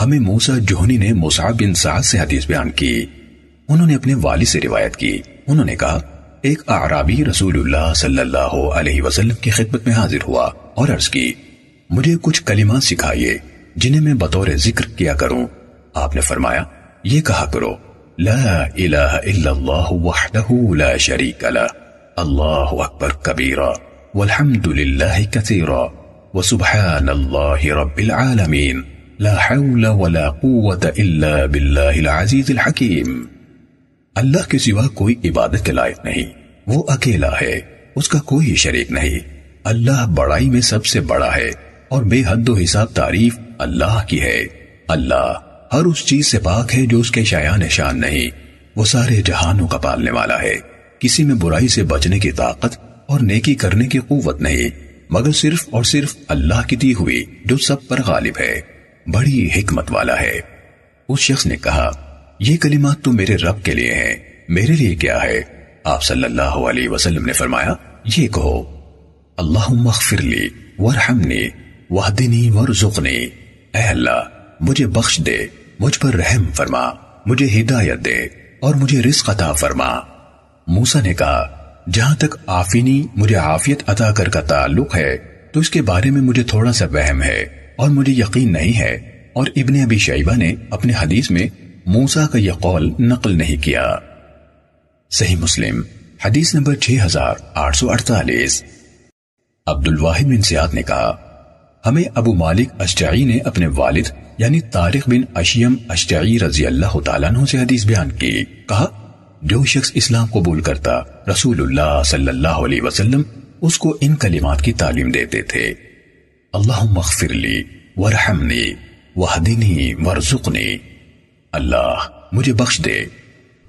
हमें मूसा जोहनी ने मुसअब बिन साद से हदीस बयान की, उन्होंने अपने वालिद से रिवायत की, उन्होंने कहा एक आराबी रसूलुल्लाह सल्लल्लाहु अलैहि वसल्लम की खिदमत में हाजिर हुआ और अर्ज की, मुझे कुछ कलिमा सिखाइए जिन्हें मैं बतौर जिक्र किया करूं। आपने फरमाया, ये कहा करो ला इलाहा इल्लल्लाहु वहदहु ला शरीका लहु अल्लाहु अकबर कबीरा वल्हम्दुलिल्लाहि कसीरा व सुब्हानल्लाहि रब्बिल आलमीन ला हौला वला कुव्वता इल्ला बिल्लाहिल अजीजिल हकीम। अल्लाह के सिवा कोई इबादत के लायक नहीं, वो अकेला है, उसका कोई शरीक नहीं। अल्लाह बड़ाई में सबसे बड़ा है और बेहद व हिसाब तारीफ अल्लाह की है। अल्लाह हर उस चीज से पाक है जो उसके शायान शान नहीं, वो सारे जहानों का पालने वाला है। किसी में बुराई से बचने की ताकत और नेकी करने की कुव्वत नहीं, मगर सिर्फ और सिर्फ अल्लाह की दी हुई जो सब पर गालिब है, बड़ी हिकमत वाला है। उस शख्स ने कहा, ये कलिमात तो मेरे रब के लिए हैं, मेरे लिए क्या है? आप सल्लल्लाहु अलैहि वसल्लम ने फरमाया, ये कहो, अल्लाहुम्मा अग़फ़िरली वरहमनी वहदिनी वरज़ुक़नी, ऐ अल्लाह मुझे बख्श दे, मुझ पर रहम फरमा, मुझे हिदायत दे और मुझे रिज़्क़ अता फरमा। मूसा ने कहा, जहां तक आफिनी मुझे आफियत अता कर का ताल्लुक है तो इसके बारे में मुझे थोड़ा सा वहम है और मुझे यकीन नहीं है, और इब्ने अबी शैबा ने अपने हदीस में मूसा का यह कौल नकल नहीं किया। सही मुस्लिम हदीस नंबर 6848। अब्दुल वाहिद बिन सियाद ने कहा, हमें अबू मालिक अश्जाई ने अपने वालिद यानी तारिक बिन अशियम अश्जाई रजी अल्लाह तआला अन्हु से हदीस बयान की। कहा, जो शख्स इस्लाम कबूल करता, रसूलुल्लाह सल्लल्लाहु अलैहि वसल्लम उसको इन कलिमात की तालीम देते थे, अल्लाहुम्मा अग़फ़िरली वरहमनी वहदिनी वरज़ुक़नी, अल्लाह मुझे बख्श दे,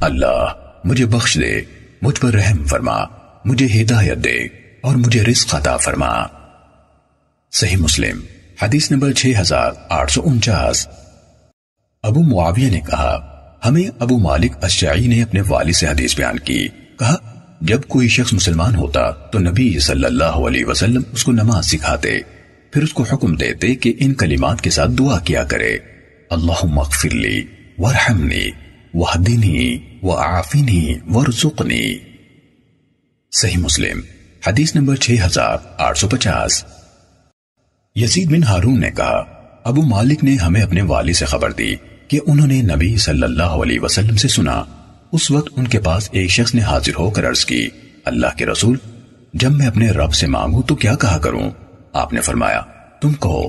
अल्लाह मुझे बख्श दे, मुझ पर रहम फरमा, मुझे हिदायत दे और मुझे रिज़्क़ अता फरमा। सही मुस्लिम हदीस नंबर 6849। अबू मुआविया ने कहा, हमें अबू मालिक अश्जाई ने अपने वालिद से हदीस बयान की। कहा, जब कोई शख्स मुसलमान होता तो नबी सल्लल्लाहु अलैहि वसल्लम उसको नमाज सिखाते, फिर उसको हुक्म देते कि इन कलिमात के साथ दुआ किया करे, अल्लाहुम्मा अग़फ़िरली वरहमनी वहदिनी वआफ़िनी वरज़ुक़नी। सही मुस्लिम हदीस नंबर 6850। यजीद बिन हारून ने कहा, अबू मालिक ने हमें अपने वाली से खबर दी कि उन्होंने नबी सल्लल्लाहु अलैहि वसल्लम से सुना। उस वक्त उनके पास एक शख्स ने हाजिर होकर अर्ज की, अल्लाह के रसूल, जब मैं अपने रब से मांगू तो क्या कहा करूं? आपने फरमाया, तुम कहो,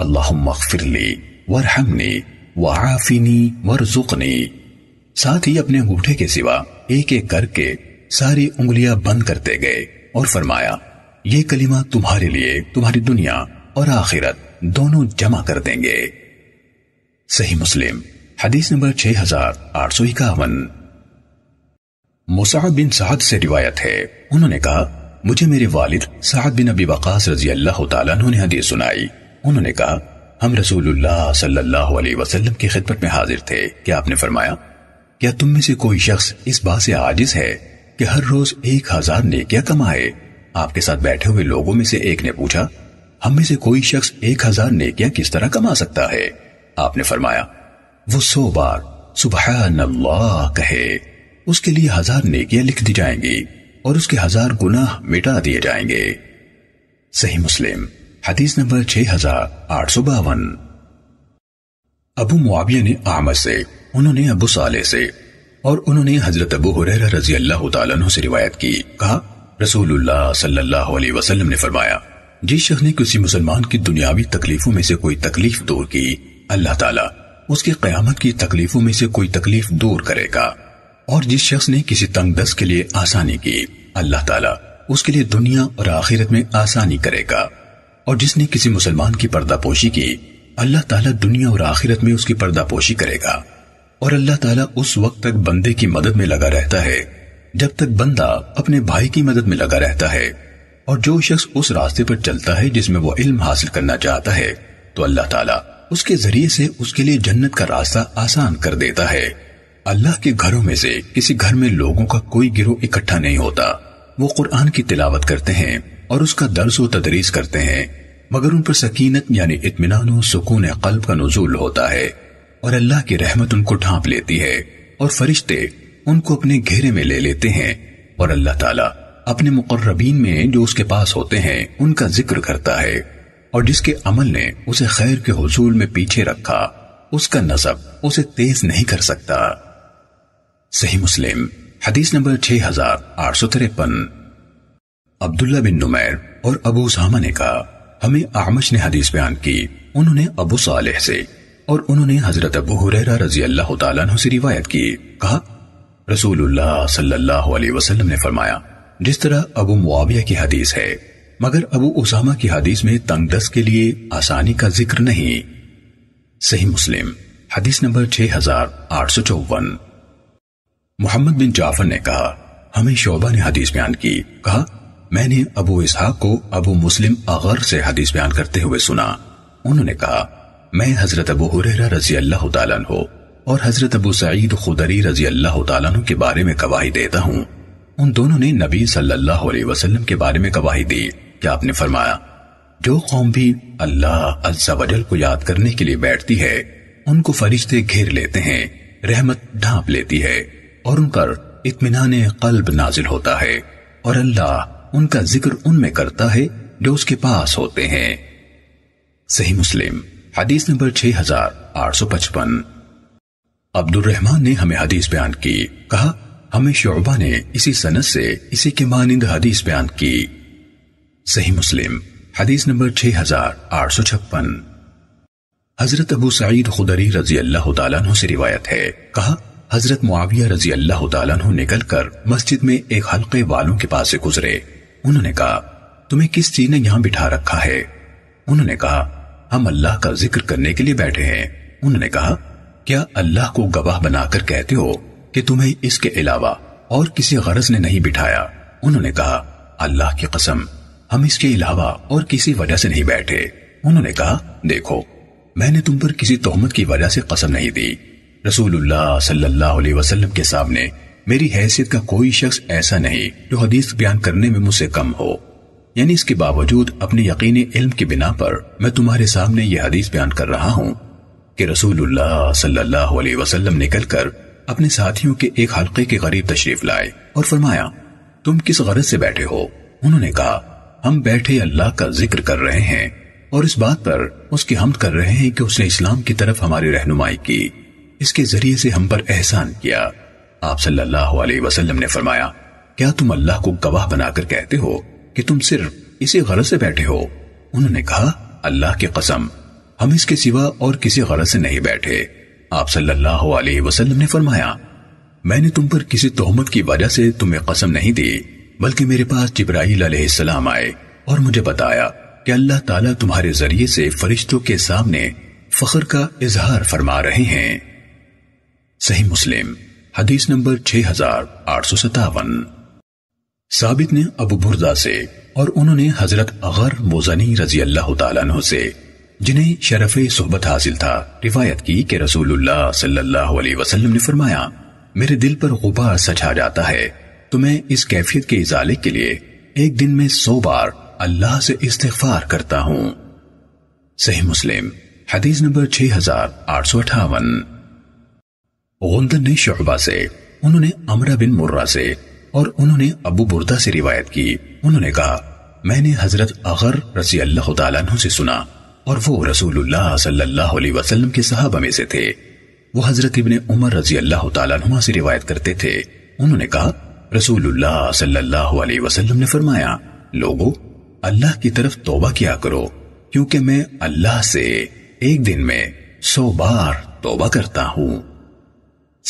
अल्लाहुम्मा अग़फ़िरली वरहमनी वआफ़िनी वरज़ुक़नी। साथ ही अपने अंगूठे के सिवा एक एक करके सारी उंगलियां बंद करते गए और फरमाया, ये कलिमा तुम्हारे लिए तुम्हारी दुनिया और आखिरत दोनों जमा कर देंगे। सही मुस्लिम हदीस नंबर 6851। मुसअब बिन साद से रिवायत है, उन्होंने कहा, मुझे मेरे वालिद साद बिन अबी वकास रजी अल्लाह तआला अन्हु ने हदीस सुनाई। उन्होंने कहा, हम रसूलुल्लाह सल्लल्लाहु अलैहि वसल्लम की खिदमत में हाजिर थे कि आपने फरमाया, क्या तुम में से कोई शख्स इस बात से आजिज है कि हर रोज 1000 नेकियां कमाए? आपके साथ बैठे हुए लोगों में से एक ने पूछा, हम में से कोई शख्स 1000 नेकियां किस तरह कमा सकता है? आपने फरमाया, वो 100 बार सुबहानअल्लाह कहे, उसके लिए 1000 नेकियां लिख दी जाएंगी और उसके 1000 गुनाह मिटा दिए जाएंगे। सही मुस्लिम हदीस नंबर 6852। अबू मुआविया ने आमर से, उन्होंने अबू साले से और उन्होंने हजरत अबू हुरैरा रजी अल्लाह तआला अन्हु से रिवायत की। कहा, रसूलुल्लाह सल्लल्लाहु अलैहि वसल्लम ने फरमाया, जिस शख्स ने किसी मुसलमान की दुनियावी तकलीफों में से कोई तकलीफ दूर की, अल्लाह ताला उसकी क़यामत की तकलीफों में से कोई तकलीफ दूर करेगा, और जिस शख्स ने किसी तंगदस्त के लिए आसानी की, अल्लाह ताला उसके लिए दुनिया और आखिरत में आसानी करेगा, और जिसने किसी मुसलमान की पर्दापोशी की, अल्लाह ताला दुनिया और आखिरत में उसकी पर्दापोशी करेगा। और अल्लाह ताला उस वक्त तक बंदे की मदद में लगा रहता है जब तक बंदा अपने भाई की मदद में लगा रहता है, और जो शख्स उस रास्ते पर चलता है जिसमें वो इल्म हासिल करना चाहता है, तो अल्लाह ताला उसके जरिए से उसके लिए जन्नत का रास्ता आसान कर देता है। अल्लाह के घरों में से किसी घर में लोगों का कोई गिरोह इकट्ठा नहीं होता, वो कुरान की तिलावत करते हैं और उसका दर्स व तदरीस करते हैं, मगर उन पर सकीनत यानी इत्मीनान व सुकून कल्ब का नुज़ूल होता है, और अल्लाह की रहमत उनको ढांप लेती है, और फरिश्ते उनको अपने घेरे में ले लेते हैं, और अल्लाह ताला अपने मुकर्रबीन में जो उसके पास होते हैं उनका जिक्र करता है, और जिसके अमल ने उसे खैर के हुसूल में पीछे रखा उसका नसब उसे तेज नहीं कर सकता। सही मुस्लिम हदीस नंबर 6853। अब्दुल्ला बिन नुमैर और अबू उसामा ने कहा, हमें आमश ने हदीस बयान की। उन्होंने अबू सालेह से और उन्होंने हजरत अबू हुरैरा रजी अल्लाह तआला अन्हु से रिवायत की। कहा, रसूलुल्लाह सल्लल्लाहु अलैहि वसल्लम ने फरमाया, जिस तरह अबू मुआविया की हदीस है मगर अबू उसामा की हदीस में तंगदस्त के लिए आसानी का जिक्र नहीं। सही मुस्लिम हदीस नंबर 6854। मोहम्मद बिन जाफर ने कहा, हमें शोबा ने हदीस बयान की। कहा, मैंने अबू इसहाक को अबू मुस्लिम अगर से हदीस बयान करते हुए सुना। उन्होंने कहा, मैं हजरत अबू हुरैरा रजी अल्लाह तआला अन्हु और हजरत अबू सईद खुदरी रजी अल्लाह तआला अन्हु के बारे में गवाही देता हूँ उन दोनों ने नबी सल्लल्लाहु अलैहि वसल्लम के बारे में गवाही दी कि आपने फरमाया, जो कौम भी अल्लाह अज़्ज़ा वजल को याद करने के लिए बैठती है उनको फरिश्ते घेर लेते हैं, रहमत ढांप लेती है और उन पर इत्मीनाने कल्ब नाजिल होता है और अल्लाह उनका जिक्र उनमें करता है जो उसके पास होते हैं। सही मुस्लिम हदीस नंबर 6855। अब्दुल रहमान ने हमें हदीस बयान की। कहा, हमें शुअबा ने इसी सनद से इसी के मानिंद हदीस बयान की। सही मुस्लिम हदीस नंबर 6856। हजरत अबू सईद खुदरी रजी अल्लाह तआला अन्हु से रिवायत है। कहा, हजरत मुआविया रजी अल्लाह तआला अन्हु निकल कर मस्जिद में एक हल्के वालों के पास से गुजरे। उन्होंने कहा, तुम्हें किस चीज ने यहाँ बिठा रखा है? उन्होंने कहा, हम अल्लाह का जिक्र करने के लिए बैठे हैं। उन्होंने कहा, क्या अल्लाह को गवाह बनाकर कहते हो कि तुम्हें इसके अलावा और किसी गरज ने नहीं बिठाया? उन्होंने कहा, अल्लाह की कसम, हम इसके अलावा और किसी वजह से नहीं बैठे। उन्होंने कहा, देखो, मैंने तुम पर किसी तोहमत की वजह से कसम नहीं दी। रसूलुल्लाह सल्लल्लाहु अलैहि वसल्लम के सामने मेरी हैसियत का कोई शख्स ऐसा नहीं जो हदीस बयान करने में मुझसे कम हो, यानी इसके बावजूद अपने यकीनी इल्म के बिना पर मैं तुम्हारे सामने यह हदीस बयान कर रहा हूँ कि रसूलुल्लाह सल्लल्लाहु अलैहि वसल्लम निकलकर अपने साथियों के एक हल्के के करीब तशरीफ लाए और फरमाया, तुम किस गरज से बैठे हो? उन्होंने कहा, हम बैठे अल्लाह का जिक्र कर रहे हैं और इस बात पर उसकी हमद कर रहे हैं कि उसने इस्लाम की तरफ हमारी रहनुमाई की, इसके जरिए से हम पर एहसान किया। आप सल्लल्लाहु अलैहि वसल्लम ने फरमाया, क्या तुम अल्लाह को गवाह बनाकर कहते हो कि तुम सिर्फ इसी गरज से बैठे हो? उन्होंने कहा, अल्लाह की कसम, हम इसके सिवा और किसी गरज से नहीं बैठे। आप सल्लल्लाहु अलैहि वसल्लम ने फरमाया, मैंने तुम पर किसी तोहमत की वजह से तुम्हें कसम नहीं दी, बल्कि मेरे पास जिब्राईल अलैहिस्सलाम आए और मुझे बताया कि अल्लाह ताला तुम्हारे जरिए से फरिश्तों के सामने फख्र का इजहार फरमा रहे हैं। सही मुस्लिम हदीस नंबर 6857। साबित ने अबू बुर्दा से और उन्होंने हजरत अगर मोजनी रजी अल्लाह तआला अन्हु से, जिन्हें शरफ़े सोहबत हासिल था, रिवायत की कि रसूलुल्लाह सल्लल्लाहु अलैहि वसल्लम ने फरमाया, मेरे दिल पर गुबार सा छा जाता है तो मैं इस कैफियत के इजाले के लिए एक दिन में 100 बार अल्लाह से इस्तिग़फ़ार करता हूँ। सही मुस्लिम हदीस नंबर 6858। गुंदन ने शुअबा से, उन्होंने अमरा बिन मुर्रा से और उन्होंने अबू बुर्दा से रिवायत की। उन्होंने कहा, मैंने हजरत अगर रजी अल्लाह तआला अन्हु से सुना और वो रसूलुल्लाह सल्लल्लाहु अलैहि वसल्लम के सहाबा में से थे। वो हजरत इब्ने उमर रजी अल्लाह तआला अन्हुमा से रिवायत करते थे। उन्होंने कहा, रसूलुल्लाह सल्लल्लाहु अलैहि वसल्लम ने फरमाया, लोगो, अल्लाह की तरफ तोबा किया करो, क्योंकि मैं अल्लाह से एक दिन में 100 बार तोबा करता हूँ।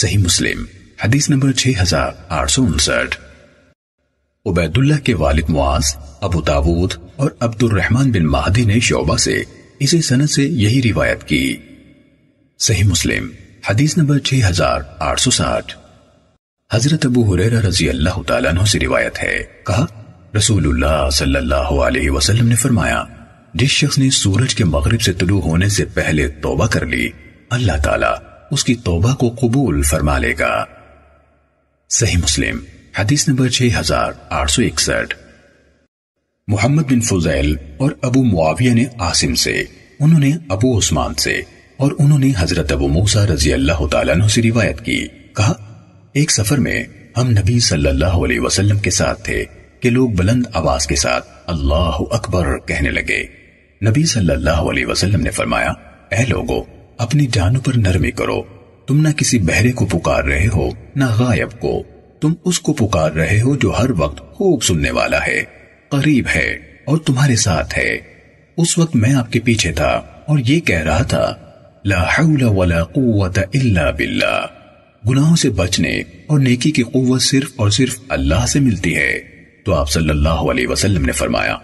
सही मुस्लिम हदीस नंबर 6859। उबैदुल्लाह के वालिद मुआज, अबू दाऊद और अब्दुर्रहमान बिन महदी ने शोबा से इसी सनद से यही रिवायत की। सही मुस्लिम हदीस नंबर 6860। हजरत अबू हुरैरा रजी अल्लाह तआला अन्हु से रिवायत है। कहा, रसूलुल्लाह सल्लल्लाहु अलैहि वसल्लम ने फरमाया, जिस शख्स ने सूरज के मगरिब से तुलू होने से पहले तोबा कर ली, अल्लाह ताला उसकी तोबा को कबूल फरमा लेगा। सही मुस्लिम हदीस नंबर 6861। मोहम्मद बिन फुजैल और अबू मुआविया ने आसिम से, उन्होंने अबू उस्मान से और उन्होंने हजरत अबू मूसा रजी अल्लाह तआला अन्हु से रिवायत की। कहा, एक सफर में हम नबी सल्लल्लाहु अलैहि वसल्लम के साथ थे कि लोग बुलंद आवाज के साथ अल्लाह अकबर कहने लगे। नबी सल्लल्लाहु अलैहि वसल्लम ने फरमाया, ऐ लोगो, अपनी जानों पर नरमी करो, तुम ना किसी बहरे को पुकार रहे हो ना गायब को, तुम उसको पुकार रहे हो जो हर वक्त खूब सुनने वाला है, करीब है और तुम्हारे साथ है। उस वक्त मैं आपके पीछे था और ये कह रहा था, ला हौला वला कुव्वता इल्ला बिल्लाह। गुनाहों से बचने और नेकी की कुव्वत सिर्फ और सिर्फ अल्लाह से मिलती है। तो आप सल्लल्लाहु अलैहि वसल्लम ने फरमाया,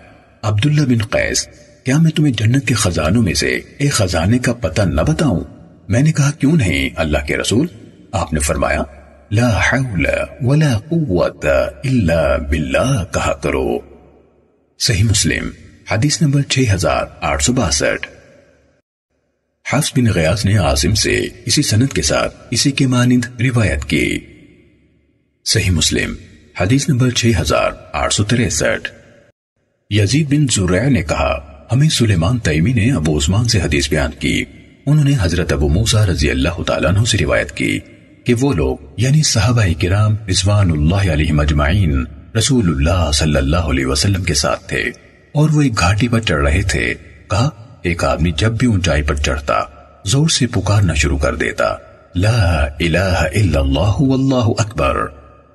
अब्दुल्ला बिन कैस, क्या मैं तुम्हें जन्नत के खजानों में से एक खजाने का पता न बताऊं? मैंने कहा, क्यों नहीं अल्लाह के रसूल? आपने फरमाया, ला हौला वला कुव्वता इल्ला बिल्लाह कहा करो। सही मुस्लिम हदीस नंबर 6862। हफ्स बिन गियास ने आसिम से इसी सनद के साथ इसी के मानिंद रिवायत की। सही मुस्लिम हदीस नंबर 6863। यजीद बिन जुरैह ने कहा, हमें सुलेमान तैमी ने अबू उस्मान से हदीस बयान की। उन्होंने हजरत अबू मूसा रजी अल्लाह तआला अन्हु से रिवायत की कि वो लोग यानी सहाबाए किराम रिज़वानुल्लाह अलैहिम अजमाइन रसूलुल्लाह सल्लल्लाहु अलैहि वसल्लम के साथ थे और वो एक घाटी पर चढ़ रहे थे। कहा, एक आदमी जब भी ऊंचाई पर चढ़ता जोर से पुकारना शुरू कर देता, ला इलाहा इल्लल्लाह वल्लाहु अकबर।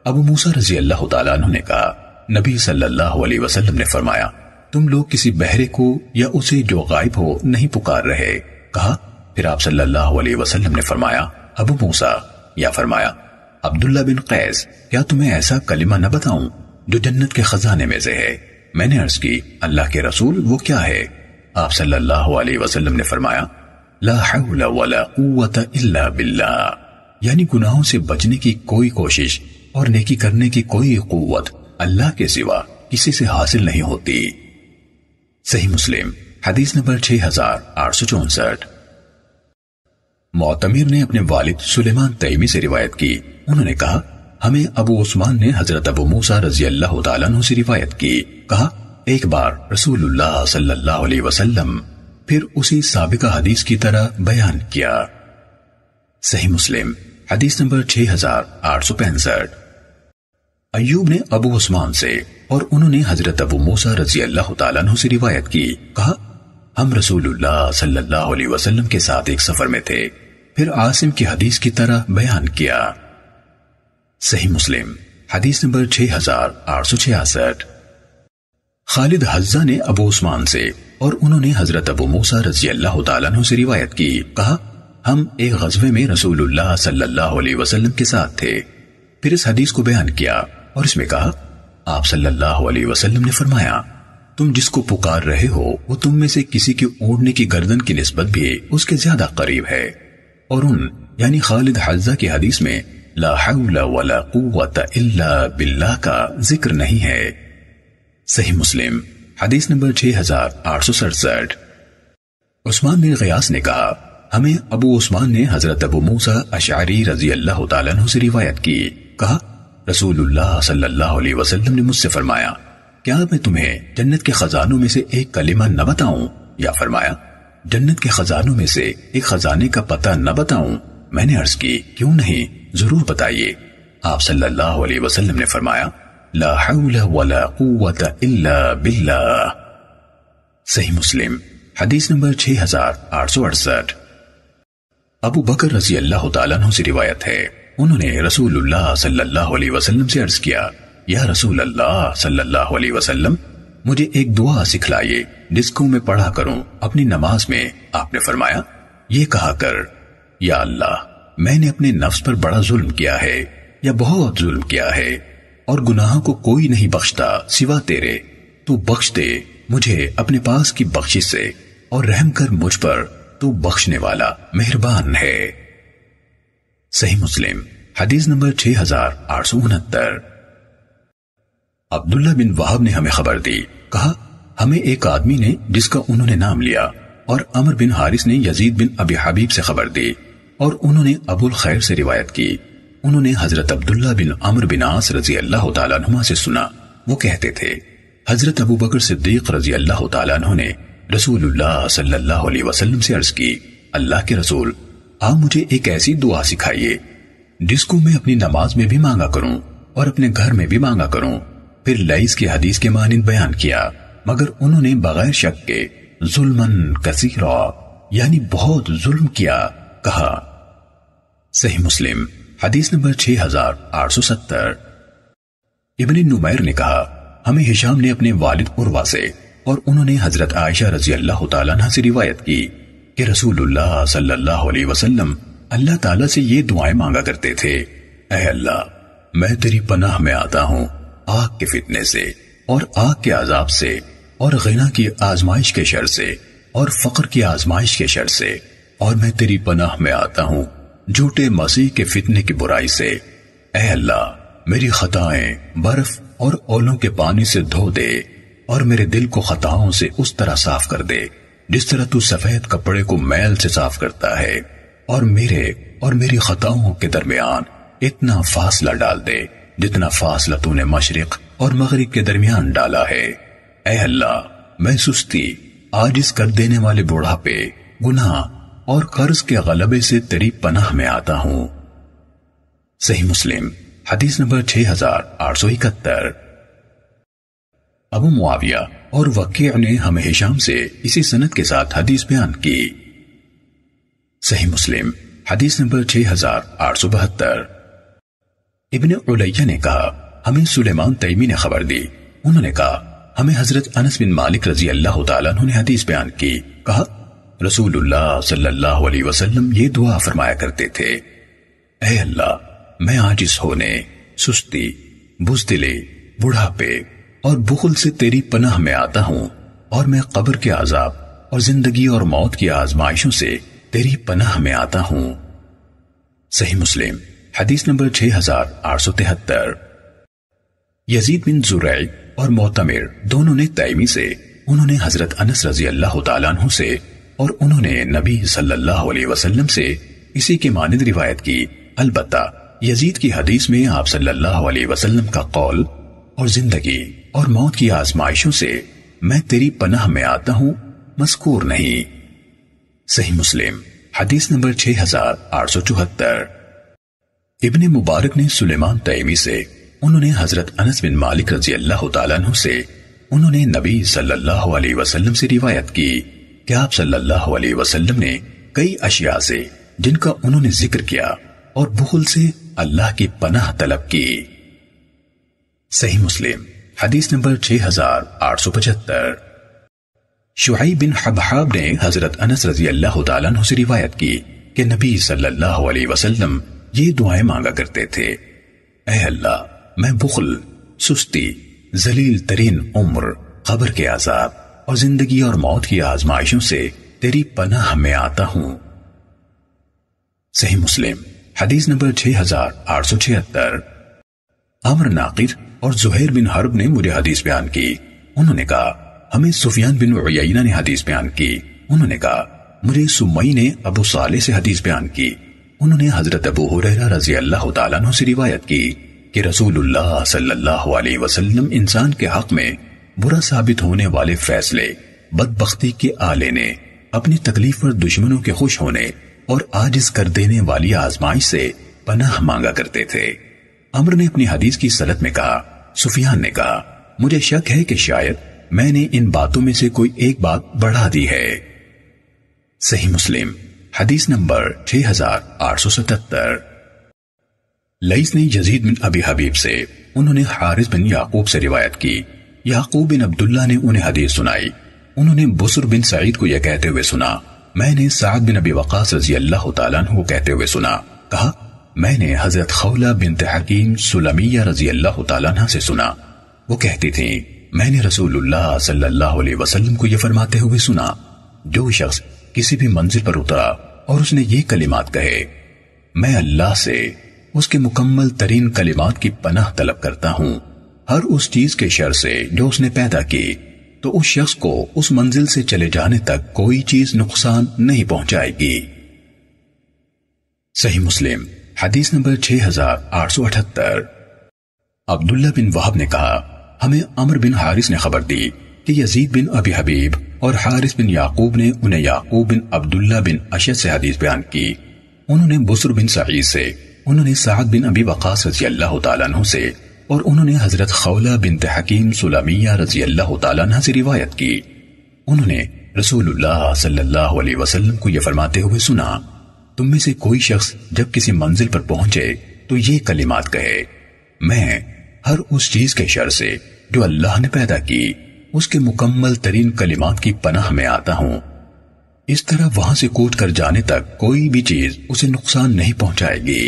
अबू मूसा रजी अल्लाह तआला अन्हु ने कहा, नबी सल्लल्लाहु अलैहि वसल्लम ने फरमाया, तुम लोग किसी बहरे को या उसे जो गायब हो नहीं पुकार रहे। कहा, फिर आप सल्लल्लाहु अलैहि वसल्लम ने फरमाया, अबू मूसा, या फरमाया अब्दुल्ला बिन कैस, क्या तुम्हें ऐसा कलिमा न बताऊं जो जन्नत के खजाने में से है। मैंने अर्ज की, अल्लाह के रसूल वो क्या है। आप सल्लल्लाहु अलैहि वसल्लम ने फरमाया, ला हौला वला कुव्वता इल्ला बिल्लाह, यानी गुनाहों से बचने की कोई कोशिश और नेकी करने की कोई कुव्वत अल्लाह के सिवा किसी से हासिल नहीं होती। सही मुस्लिम हदीस नंबर 6864। मोतमिर ने अपने वालिद सुलेमान तैमी से रिवायत की। उन्होंने कहा, हमें अबू उस्मान ने हजरत अबू मूसा रजी अल्लाह तआला अन्हु से रिवायत की। कहा, एक बार रसूलुल्लाह सल्लल्लाहु अलैहि वसल्लम फिर उसी साबिका हदीस की तरह बयान किया। सही मुस्लिम हदीस नंबर 6865। अय्यूब ने अबू उस्मान से और उन्होंने हजरत अबू मूसा रजी अल्लाह तआला अन्हु से रिवायत की। कहा, हम रसूलुल्लाह सल्लल्लाहु अलैहि वसल्लम के साथ एक सफर में थे, फिर आसिम की हदीस की तरह बयान किया। सही मुस्लिम हदीस नंबर 6866। खालिद हज्जा ने अबू उस्मान से और उन्होंने हजरत अबू मूसा रजी अल्लाह तआला अन्हु से रिवायत की। कहा, हम एक गजवे में रसूलुल्लाह सल्लल्लाहु अलैहि वसल्लम के साथ थे, फिर इस हदीस को बयान किया और इसमें कहा, आप सल्लल्लाहु अलैहि वसल्लम ने फरमाया, तुम जिसको पुकार रहे हो वो तुम में से किसी की ओढ़ने की गर्दन की निस्बत भी उसके ज्यादा करीब है। और उन यानी खालिद हज्जा की हदीस में ला हौला वला कुव्वता इल्ला बिल्लाह का जिक्र नहीं है। सही मुस्लिम हदीस नंबर 6867। उस्मान बिन गियास ने कहा, हमें अबू उस्मान ने हजरत अबू मूसा अशआरी रजी अल्लाह तआला अन्हु से रिवायत की। कहा, रसूलुल्लाह सल्लल्लाहु अलैहि वसल्लम ने मुझसे फरमाया, क्या मैं तुम्हें जन्नत के खजानों में से एक कलिमा न बताऊं, या फरमाया, जन्नत के खजानों में से एक खजाने का पता न बताऊं। मैंने अर्ज की, क्यों नहीं, जरूर बताइए। आप सल्लल्लाहु अलैहि वसल्लम ने फरमाया, ला हौला वला कुव्वता इल्ला बिल्लाह। सही मुस्लिम हदीस नंबर 6868। अबू बकर रजी अल्लाह तआला अन्हु से रिवायत है। उन्होंने रसूलुल्लाह सल्लल्लाहु अलैहि वसल्लम से अर्ज किया, या रसूल अल्लाह सल्लल्लाहु अलैहि वसल्लम, मुझे एक दुआ सिखलाइए जिसको मैं पढ़ा करूं अपनी नमाज में। आपने फरमाया, ये कहा कर, या अल्लाह, मैंने अपने नफ्स पर बड़ा जुल्म किया है, या बहुत जुल्म किया है, और गुनाहों को कोई नहीं बख्शता सिवा तेरे। तू बख्श दे मुझे अपने पास की बख्शिश से, और रहम कर मुझ पर, तू बख्शने वाला मेहरबान है। सही मुस्लिम हदीस नंबर 6869। अब्दुल्ला बिन वहाब ने हमें खबर दी। कहा, हमें एक आदमी ने, जिसका उन्होंने नाम लिया, और अमर बिन हारिस ने यजीद बिन अबी हबीब से खबर दी और उन्होंने अबुल खैर से रिवायत की। उन्होंने हजरत अब्दुल्ला बिन अमर बिन आस रजी अल्लाह तआला अन्हुमा से सुना, वो कहते थे, हजरत अबू बकर सिद्दीक रजी अल्लाह तआला अन्हु ने रसूलुल्लाह सल्लल्लाहु अलैहि वसल्लम से अर्ज की, अल्लाह के रसूल, आप मुझे एक ऐसी दुआ सिखाइए जिसको मैं अपनी नमाज में भी मांगा करूं और अपने घर में भी मांगा करूं। फिर लईस की हदीस के मानिंद बयान किया, मगर उन्होंने बगैर शक के जुल्मन कसीरा, यानी बहुत जुल्म किया, कहा। सही मुस्लिम हदीस नंबर 6870। इब्ने नुमैर ने कहा, हमें हिशाम ने अपने वालिद उर्वा से और उन्होंने हजरत आयशा रजी अल्लाह तआला अन्हा से रिवायत की कि रसूलुल्लाह सल्लल्लाहु अलैहि वसल्लम अल्लाह ताला से ये दुआएं मांगा करते थे, ऐ अल्लाह, मैं तेरी पनाह में आता हूँ आग के फितने से और आग के आजाब से और गिना की आजमाइश के शर से और फकर की आजमाइश के शर से, और मैं तेरी पनाह में आता हूँ झूठे मसीह के फितने की बुराई से। ऐ अल्लाह, मेरी खताएं बर्फ और ओलों के पानी से धो दे और मेरे दिल को खताओं से उस तरह साफ कर दे जिस तरह तू सफेद कपड़े को मैल से साफ करता है, और मेरे और मेरी खताओं के दरमियान इतना फासला डाल दे जितना फासला तूने मशरिक और मगरिब के दरमियान डाला है। ऐ अल्लाह, मैं सुस्ती, आजिज कर देने वाले बुढ़ापे, गुनाह और कर्ज के गलबे से तेरी पनाह में आता हूं। सही मुस्लिम हदीस नंबर 6871। अबू मुआविया और वकीअ ने हमें हिशाम से इसी सनद के साथ हदीस बयान की। सही मुस्लिम हदीस नंबर 6872। इब्ने उलैया ने कहा, हमें सुलेमान तैमी ने खबर दी। उन्होंने कहा, हमें हजरत अनस बिन मालिक रजी अल्लाह तआला अन्हु ने हदीस बयान की। कहा, रसूलुल्लाह सल्लल्लाहु अलैहि वसल्लम ये दुआ फरमाया करते थे, ऐ अल्लाह, मैं आजिज होने, सुस्ती, बुजदिली, बुढ़ापे और बुखल से तेरी पनाह में आता हूं और मैं कब्र के आजाब और जिंदगी और मौत की आजमाइशों से तेरी पनाह में आता हूं। सही मुस्लिम हदीस नंबर 6873। यजीद बिन जुरैय और मोतमिर दोनों ने तैमी से, उन्होंने हजरत अनस रजी अल्लाह तआला अन्हु से और उन्होंने नबी सल्लल्लाहु अलैहि वसल्लम से इसी के मानिंद रिवायत की। अलबत्ता यजीद की हदीस में आप सल्लल्लाहु अलैहि वसल्लम का कौल और जिंदगी और मौत की आजमाइशों से मैं तेरी पनाह में आता हूं मज़कूर नहीं। सही मुस्लिम हदीस नंबर 6874। इब्ने मुबारक ने सुलेमान तैमी से, उन्होंने हजरत अनस बिन मालिक रजी अल्लाह तआला अन्हु से, उन्होंने नबी सल्लल्लाहु अलैहि वसल्लम से रिवायत की कि आप सल्लल्लाहु अलैहि वसल्लम ने कई अशिया से जिनका उन्होंने जिक्र किया और बुखल से अल्लाह की पनाह तलब की। सही मुस्लिम हदीस नंबर 6875। शुआइब बिन हबहाब ने हजरत अनस रजी अल्लाह तआला अन्हु से रिवायत की कि नबी सल्लल्लाहु अलैहि वसल्लम ये दुआएं मांगा करते थे, ऐ अल्लाह, मैं बुखल, सुस्ती, जलील तरीन उम्र, कब्र के आजाब और जिंदगी और मौत की आजमाइशों से तेरी पनाह में आता हूं। सही मुस्लिम हदीस नंबर 6876। अमर नाकिर और जुहैर बिन हर्ब ने मुझे हदीस बयान की। उन्होंने कहा, हमें सुफियान बिन उयैना ने हदीस बयान की। उन्होंने कहा, मुझे सुमई ने अबू साले से हदीस बयान की। उन्होंने हजरत अबू हुरैरा रजी अल्लाह तआला अन्हु से रिवायत की कि रसूलुल्लाह सल्लल्लाहु अलैहि वसल्लम इंसान के हक में बुरा साबित होने वाले फैसले, बदबख्ती के आ लेने, अपनी तकलीफ पर दुश्मनों के खुश होने और आजिज कर देने वाली आजमाइश से पनाह मांगा करते थे। अमर ने अपनी हदीस की सनद में कहा, सुफियान ने कहा, मुझे शक है कि शायद मैंने इन बातों में से कोई एक बात बढ़ा दी है। सही मुस्लिम हदीस नंबर 6877। लईस ने यजीद बिन अबी हबीब से, उन्होंने हारिस बिन याकूब से रिवायत की। याकूब बिन अब्दुल्ला ने उन्हें हदीस सुनाई। उन्होंने बुसर बिन सईद को यह कहते हुए सुना, मैंने साद बिन अबी वकास रजी अल्लाह तआला अन्हु कहते हुए सुना। कहा, मैंने हजरत खौला बिन्त हकीम सुलमिया रजी अल्लाह तआला अन्हा से सुना। वो कहती थी, मैंने रसूलुल्लाह सल्लल्लाहु अलैहि वसल्लम को यह फरमाते हुए सुना, जो शख्स किसी भी मंजिल पर उतरा और उसने ये कलिमात कहे, मैं अल्लाह से उसके मुकम्मल तरीन कलिमात की पनाह तलब करता हूं हर उस चीज के शर से जो उसने पैदा की, तो उस शख्स को उस मंजिल से चले जाने तक कोई चीज नुकसान नहीं पहुंचाएगी। सही मुस्लिम हदीस नंबर 6878। अब्दुल्ला बिन वहाब ने कहा, हमें अमर बिन हारिस ने खबर दी कि यजीद बिन अबी हबीब और हारिस बिन याकूब ने उन्हें याकूब बिन अब्दुल्ला बिन अशद से हदीस बयान की। उन्होंने बुसर बिन सईद से, उन्होंने साद बिन अबी वकास रजी अल्लाह तआला अन्हु से और उन्होंने हजरत खौला बिन्त हकीम सुलमिया रजी अल्लाह तआला अन्हा से रिवायत की। उन्होंने रसूलुल्लाह सल्लल्लाहु अलैहि वसल्लम को यह फरमाते हुए सुना, तुम में से कोई शख्स जब किसी मंजिल पर पहुंचे तो ये कलिमात कहे, मैं हर उस चीज के शर से जो अल्लाह ने पैदा की उसके मुकम्मल तरीन कलिमात की पनाह में आता हूं। इस तरह वहां से कूद कर जाने तक कोई भी चीज उसे नुकसान नहीं पहुंचाएगी।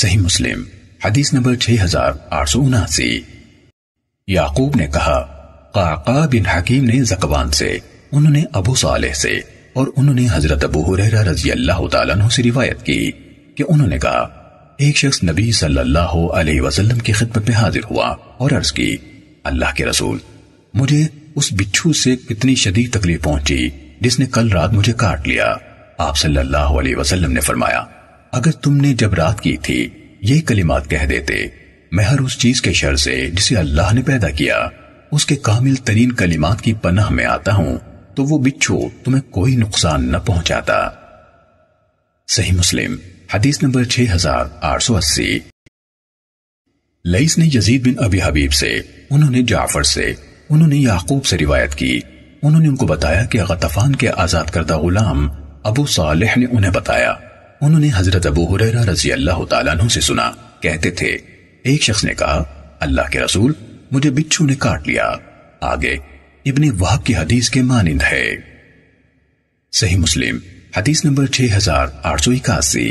सही मुस्लिम हदीस नंबर 6879। याकूब ने कहा, काका बिन हकीम ने ज़कवान से, उन्होंने अबू सालेह से और उन्होंने हजरत अबू हुरैरा रजी अल्लाह तआला अन्हु से रिवायत की कि उन्होंने कहा, एक शख्स नबी सल्लल्लाहु अलैहि वसल्लम की खिदमत में हाजिर हुआ और अर्ज की, अल्लाह के रसूल, मुझे उस बिच्छू से कितनी शदीद तकलीफ पहुंची जिसने कल रात मुझे काट लिया। आप सल्लल्लाहु अलैहि वसल्लम ने फरमाया, अगर तुमने जब रात की थी ये कलिमात कह देते, मैं हर उस चीज के शर से जिसे अल्लाह ने पैदा किया उसके कामिल तरीन कलिमात की पनाह में आता हूं, तो वो बिच्छू तुम्हें कोई नुकसान न पहुंचाता। सही मुस्लिम हदीस नंबर 6880। लईस ने यजीद बिन अबी हबीब से, उन्होंने जाफर से, उन्होंने याकूब से रिवायत की। उन्होंने उनको बताया कि गतफान के आजाद करदा गुलाम अबू सालेह ने उन्हें बताया, उन्होंने हजरत अबू हुरैरा रजी अल्लाह तआला अन्हु से सुना, कहते थे एक शख्स ने कहा, अल्लाह के रसूल, मुझे बिच्छू ने काट लिया। आगे इब्ने वहब की हदीस के मानिंद है। सही मुस्लिम हदीस नंबर 6881।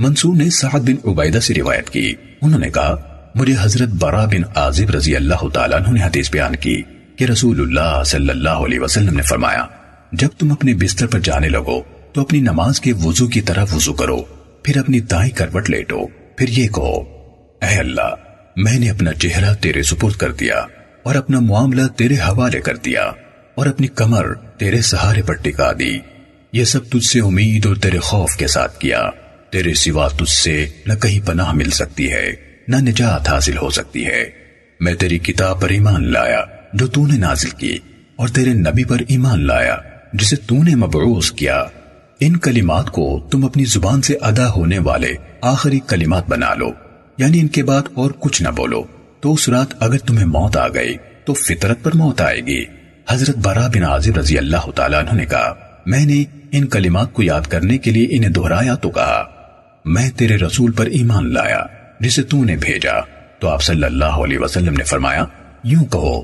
मंसूर ने साद बिन उबैदा से रिवायत की। उन्होंने कहा, मुझे हजरत बरा बिन आजिब रजी अल्लाह तआला अन्हु ने हदीस बयान की कि रसूलुल्लाह सल्लल्लाहु अलैहि वसल्लम ने फरमाया, जब तुम अपने बिस्तर पर जाने लगो तो अपनी नमाज के वुजू की तरह वुजू करो, फिर अपनी दाई करवट लेटो, फिर ये कहो, ऐ अल्लाह, मैंने अपना चेहरा तेरे सुपुर्द कर दिया और अपना मामला तेरे हवाले कर दिया और अपनी कमर तेरे सहारे पर टिका दी। ये सब तुझसे उम्मीद और तेरे खौफ के साथ किया। तेरे सिवा तुझसे न कहीं पनाह मिल सकती है, न निजात हासिल हो सकती है। मैं तेरी किताब पर ईमान लाया जो तूने नाजिल की और तेरे नबी पर ईमान लाया जिसे तूने मबऊस किया। इन कलिमात को तुम अपनी जुबान से अदा होने वाले आखिरी कलिमात बना लो, यानी इनके बाद और कुछ न बोलो, तो उस रात अगर तुम्हें मौत आ गई तो फितरत पर मौत आएगी। हजरत बरा बिन आजिब रजी अल्लाह तआला अन्हु ने कहा, मैंने इन कलिमात को याद करने के लिए इन्हें दोहराया तो कहा, मैं तेरे रसूल पर ईमान लाया जिसे तूने भेजा। तो आप सल्लल्लाहु अलैहि वसल्लम ने फरमाया, यूं कहो,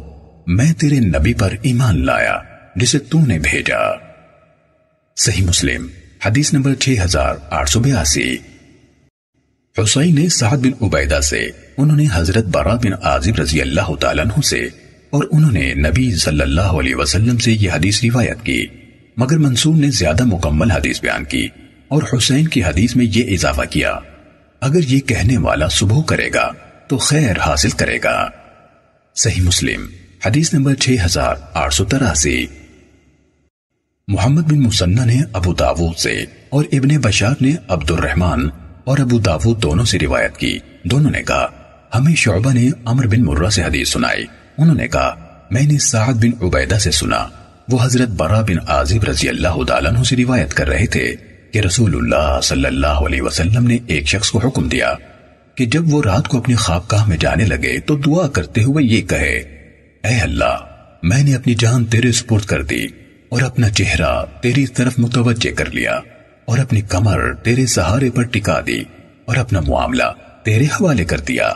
मैं तेरे नबी पर ईमान लाया जिसे तूने भेजा। सही मुस्लिम हदीस नंबर 6882। हुसैन ने साद बिन उबैदा से, उन्होंने हजरत बरा बिन आजिब रजी अल्लाह तआला अन्हु से और उन्होंने नबी सल्लल्लाहु अलैहि वसल्लम से यह हदीस रिवायत की, मगर मंसूर ने ज्यादा मुकम्मल हदीस बयान की और हुसैन की हदीस में यह इजाफा किया, अगर ये कहने वाला सुबह करेगा तो खैर हासिल करेगा। सही मुस्लिम हदीस नंबर 6883। मोहम्मद बिन मुसन्ना ने अबू दाऊद से और इब्ने बशार ने अब्दुर्रहमान और अबू दाऊद दोनों से रिवायत की। दोनों ने कहा, हमें शोबा ने अमर बिन मुर्रा से हदीस सुनाई। उन्होंने कहा, मैंने साद बिन उबैदा से सुना, वो हजरत बरा बिन आजिब रजी अल्लाह तआला अन्हु से रिवायत कर रहे थे कि रसूलुल्लाह सल्लल्लाहु अलैहि वसल्लम ने एक शख्स को हुक्म दिया कि जब वो रात को अपने ख्वाबगाह में जाने लगे तो दुआ करते हुए ये कहे, ऐ अल्लाह, मैंने अपनी जान तेरे सुपुर्द कर दी और अपना चेहरा तेरी तरफ मुतवज्जे कर लिया और अपनी कमर तेरे सहारे पर टिका दी और अपना मामला तेरे हवाले कर दिया।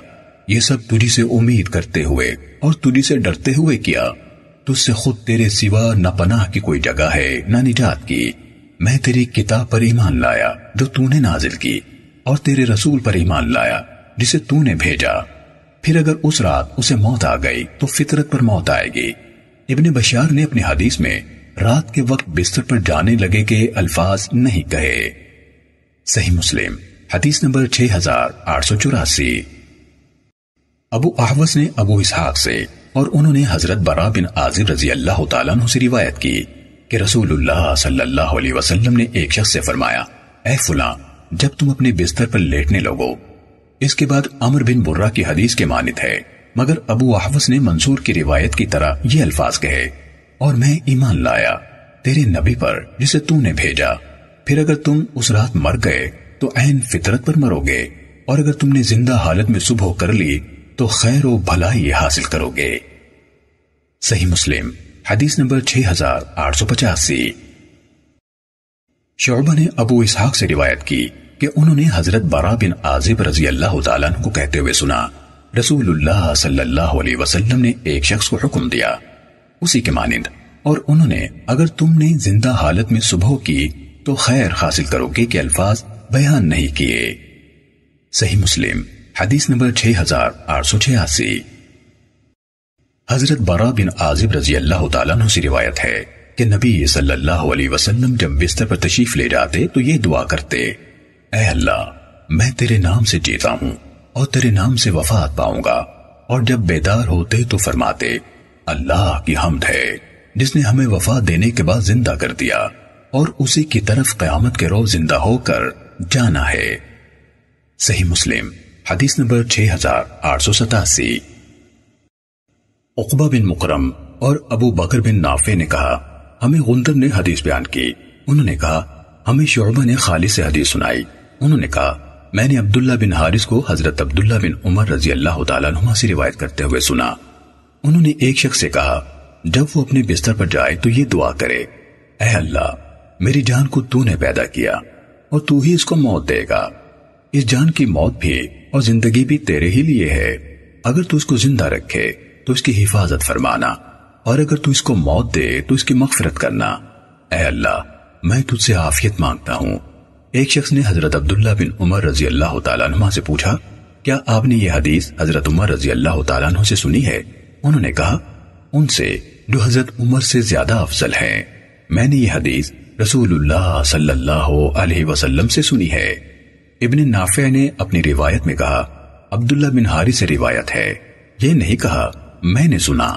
ये सब तुझी से उम्मीद करते हुए और तुझी से डरते हुए किया। तुझसे खुद तेरे सिवा न पनाह की कोई जगह है न निजात की। मैं तेरी किताब पर ईमान लाया जो तूने नाजिल की और तेरे रसूल पर ईमान लाया जिसे तूने भेजा। फिर अगर उस रात उसे मौत आ गई तो फितरत पर मौत आएगी। इब्ने बशार ने अपनी हदीस में रात के वक्त बिस्तर पर जाने लगे के अल्फाज नहीं कहे। सही मुस्लिम हदीस नंबर 6884। अबू अहवस ने अबू इसहाक से और उन्होंने हजरत बरा बिन आजिब रजी अल्लाह तआला अन्हु से रिवायत की कि रसूलुल्लाह सल्लल्लाहु अलैहि वसल्लम ने एक शख्स से फरमाया, ऐ फुलां, जब तुम अपने बिस्तर पर लेटने लगो। इसके बाद अमर बिन मुर्रा की हदीस के मानित है, मगर अबू अहवस ने मंसूर की रिवायत की तरह ये अल्फाज कहे, और मैं ईमान लाया तेरे नबी पर जिसे तूने भेजा। फिर अगर तुम उस रात मर गए तो ऐन फितरत पर मरोगे, और अगर तुमने जिंदा हालत में सुबह कर ली तो खैर व भलाई हासिल करोगे। सही मुस्लिम हदीस नंबर 6885। शोबा ने अबू इसहाक से रिवायत की कि उन्होंने हजरत बरा बिन आजिब रजी अल्लाह तआला अन्हु को कहते हुए सुना, रसूलुल्लाह सल्लल्लाहु अलैहि वसल्लम ने एक शख्स को हुक्म दिया उसी के मानिंद, और उन्होंने अगर तुमने जिंदा हालत में सुबह की तो खैर हासिल करोगे के अल्फाज बयान नहीं किए। सही मुस्लिम हदीस नंबर 6886। हजरत बरा बिन आजिब रजी अल्लाह तआला अन्हु से रिवायत है कि नबी सल्लल्लाहु अलैहि वसल्लम जब बिस्तर पर तशरीफ ले जाते तो ये दुआ करते, ऐ अल्लाह, मैं तेरे नाम से जीता हूं और तेरे नाम से वफात पाऊंगा। और जब बेदार होते तो फरमाते, अल्लाह की हम्द है जिसने हमें वफा देने के बाद जिंदा कर दिया और उसी की तरफ कयामत के रोज जिंदा होकर जाना है। सही मुस्लिम हदीस नंबर 6887। उक़बा बिन मुकरम और अबू बकर बिन नाफे ने कहा हमें गुंदर ने हदीस बयान की। उन्होंने कहा हमें शुअबा ने खालिद से हदीस सुनाई। उन्होंने कहा मैंने अब्दुल्ला बिन हारिस को हजरत अब्दुल्ला बिन उमर रजी अल्लाह तआला अन्हुमा से रिवायत करते हुए सुना। उन्होंने एक शख्स से कहा जब वो अपने बिस्तर पर जाए तो ये दुआ करे, ऐ अल्लाह मेरी जान को तूने पैदा किया और तू ही इसको मौत देगा, इस जान की मौत भी और जिंदगी भी तेरे ही लिए है, अगर तू इसको जिंदा रखे तो इसकी हिफाजत फरमाना और अगर तू इसको मौत दे तो इसकी मगफिरत करना, ऐ अल्लाह मैं तुझसे आफियत मांगता हूँ। एक शख्स ने हजरत अब्दुल्ला बिन उमर रजी अल्लाह तआला अन्हुमा से पूछा क्या आपने यह हदीस हजरत उमर रजी अल्लाह तआला अन्हु से सुनी है? उन्होंने कहा उनसे जो हजरत उमर से ज्यादा अफजल हैं, मैंने यह हदीस रसूलुल्लाह सल्लल्लाहु अलैहि वसल्लम से सुनी है। इब्ने नाफे ने अपनी रिवायत में कहा अब्दुल्ला बिन हारिस से रिवायत है, यह नहीं कहा मैंने सुना।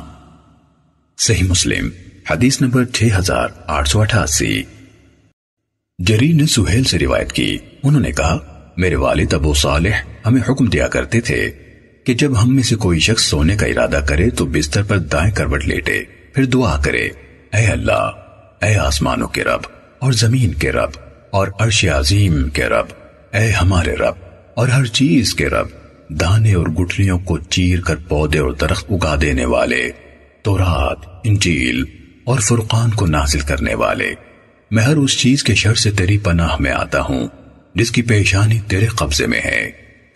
सही मुस्लिम हदीस नंबर 6888। जरीर ने सुहेल से रिवायत की। उन्होंने कहा मेरे वालिद अबू सालेह हमें हुक्म दिया करते थे कि जब हम में से कोई शख्स सोने का इरादा करे तो बिस्तर पर दाएं करवट लेटे फिर दुआ करे, ऐ अल्लाह, ऐ आसमानों के रब और जमीन के रब और अर्श अजीम के रब, ऐ हमारे रब और हर चीज के रब, दाने और गुठलियों को चीर कर पौधे और दरख्त उगा देने वाले, तौरात, इंजील और फुरकान को नाजिल करने वाले, मैं हर उस चीज के शर से तेरी पनाह में आता हूँ जिसकी पेशानी तेरे कब्जे में है,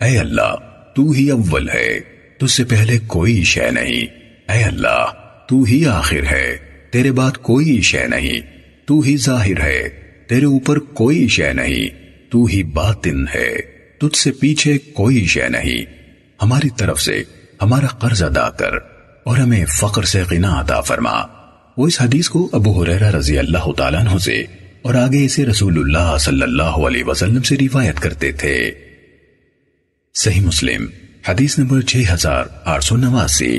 ऐ अल्लाह तू ही अव्वल है, तुझसे पहले कोई शय नहीं, ऐ अल्लाह तू ही आखिर है, तेरे बाद कोई शय नहीं, तू ही जाहिर है, तेरे ऊपर कोई शय नहीं, तू ही बातिन है, तुझसे पीछे कोई शय नहीं, हमारी तरफ से हमारा कर्ज अदा कर और हमें फक्र से गिना अता फरमा। वो इस हदीस को अबू हुरैरा रजी अल्लाह तआला अन्हु से और आगे इसे रसूलुल्लाह सल्लल्लाहु अलैहि वसल्लम से रिवायत करते थे। सही मुस्लिम हदीस नंबर 6889।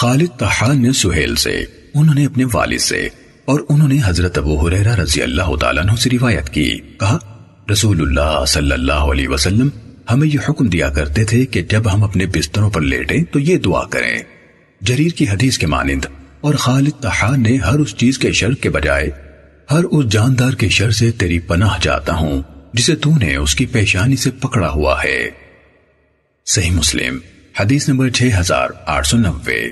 खालिद तहान ने सुहेल से, उन्होंने अपने वालिद से और उन्होंने हजरत अबू हुरैरा रजी अल्लाह तआला अन्हु से रिवायत की, कहा रसूलुल्लाह सल्लल्लाहु अलैहि वसल्लम हमें यह हुक्म दिया करते थे कि जब हम अपने बिस्तरों पर लेटें तो ये दुआ करें। जरीर की हदीस के मानिंद और खालिद तहान ने हर उस चीज के शर के बजाय हर उस जानदार के शर से तेरी पनाह जाता हूं जिसे तूने उसकी पेशानी से पकड़ा हुआ है। सही मुस्लिम हदीस नंबर 6890।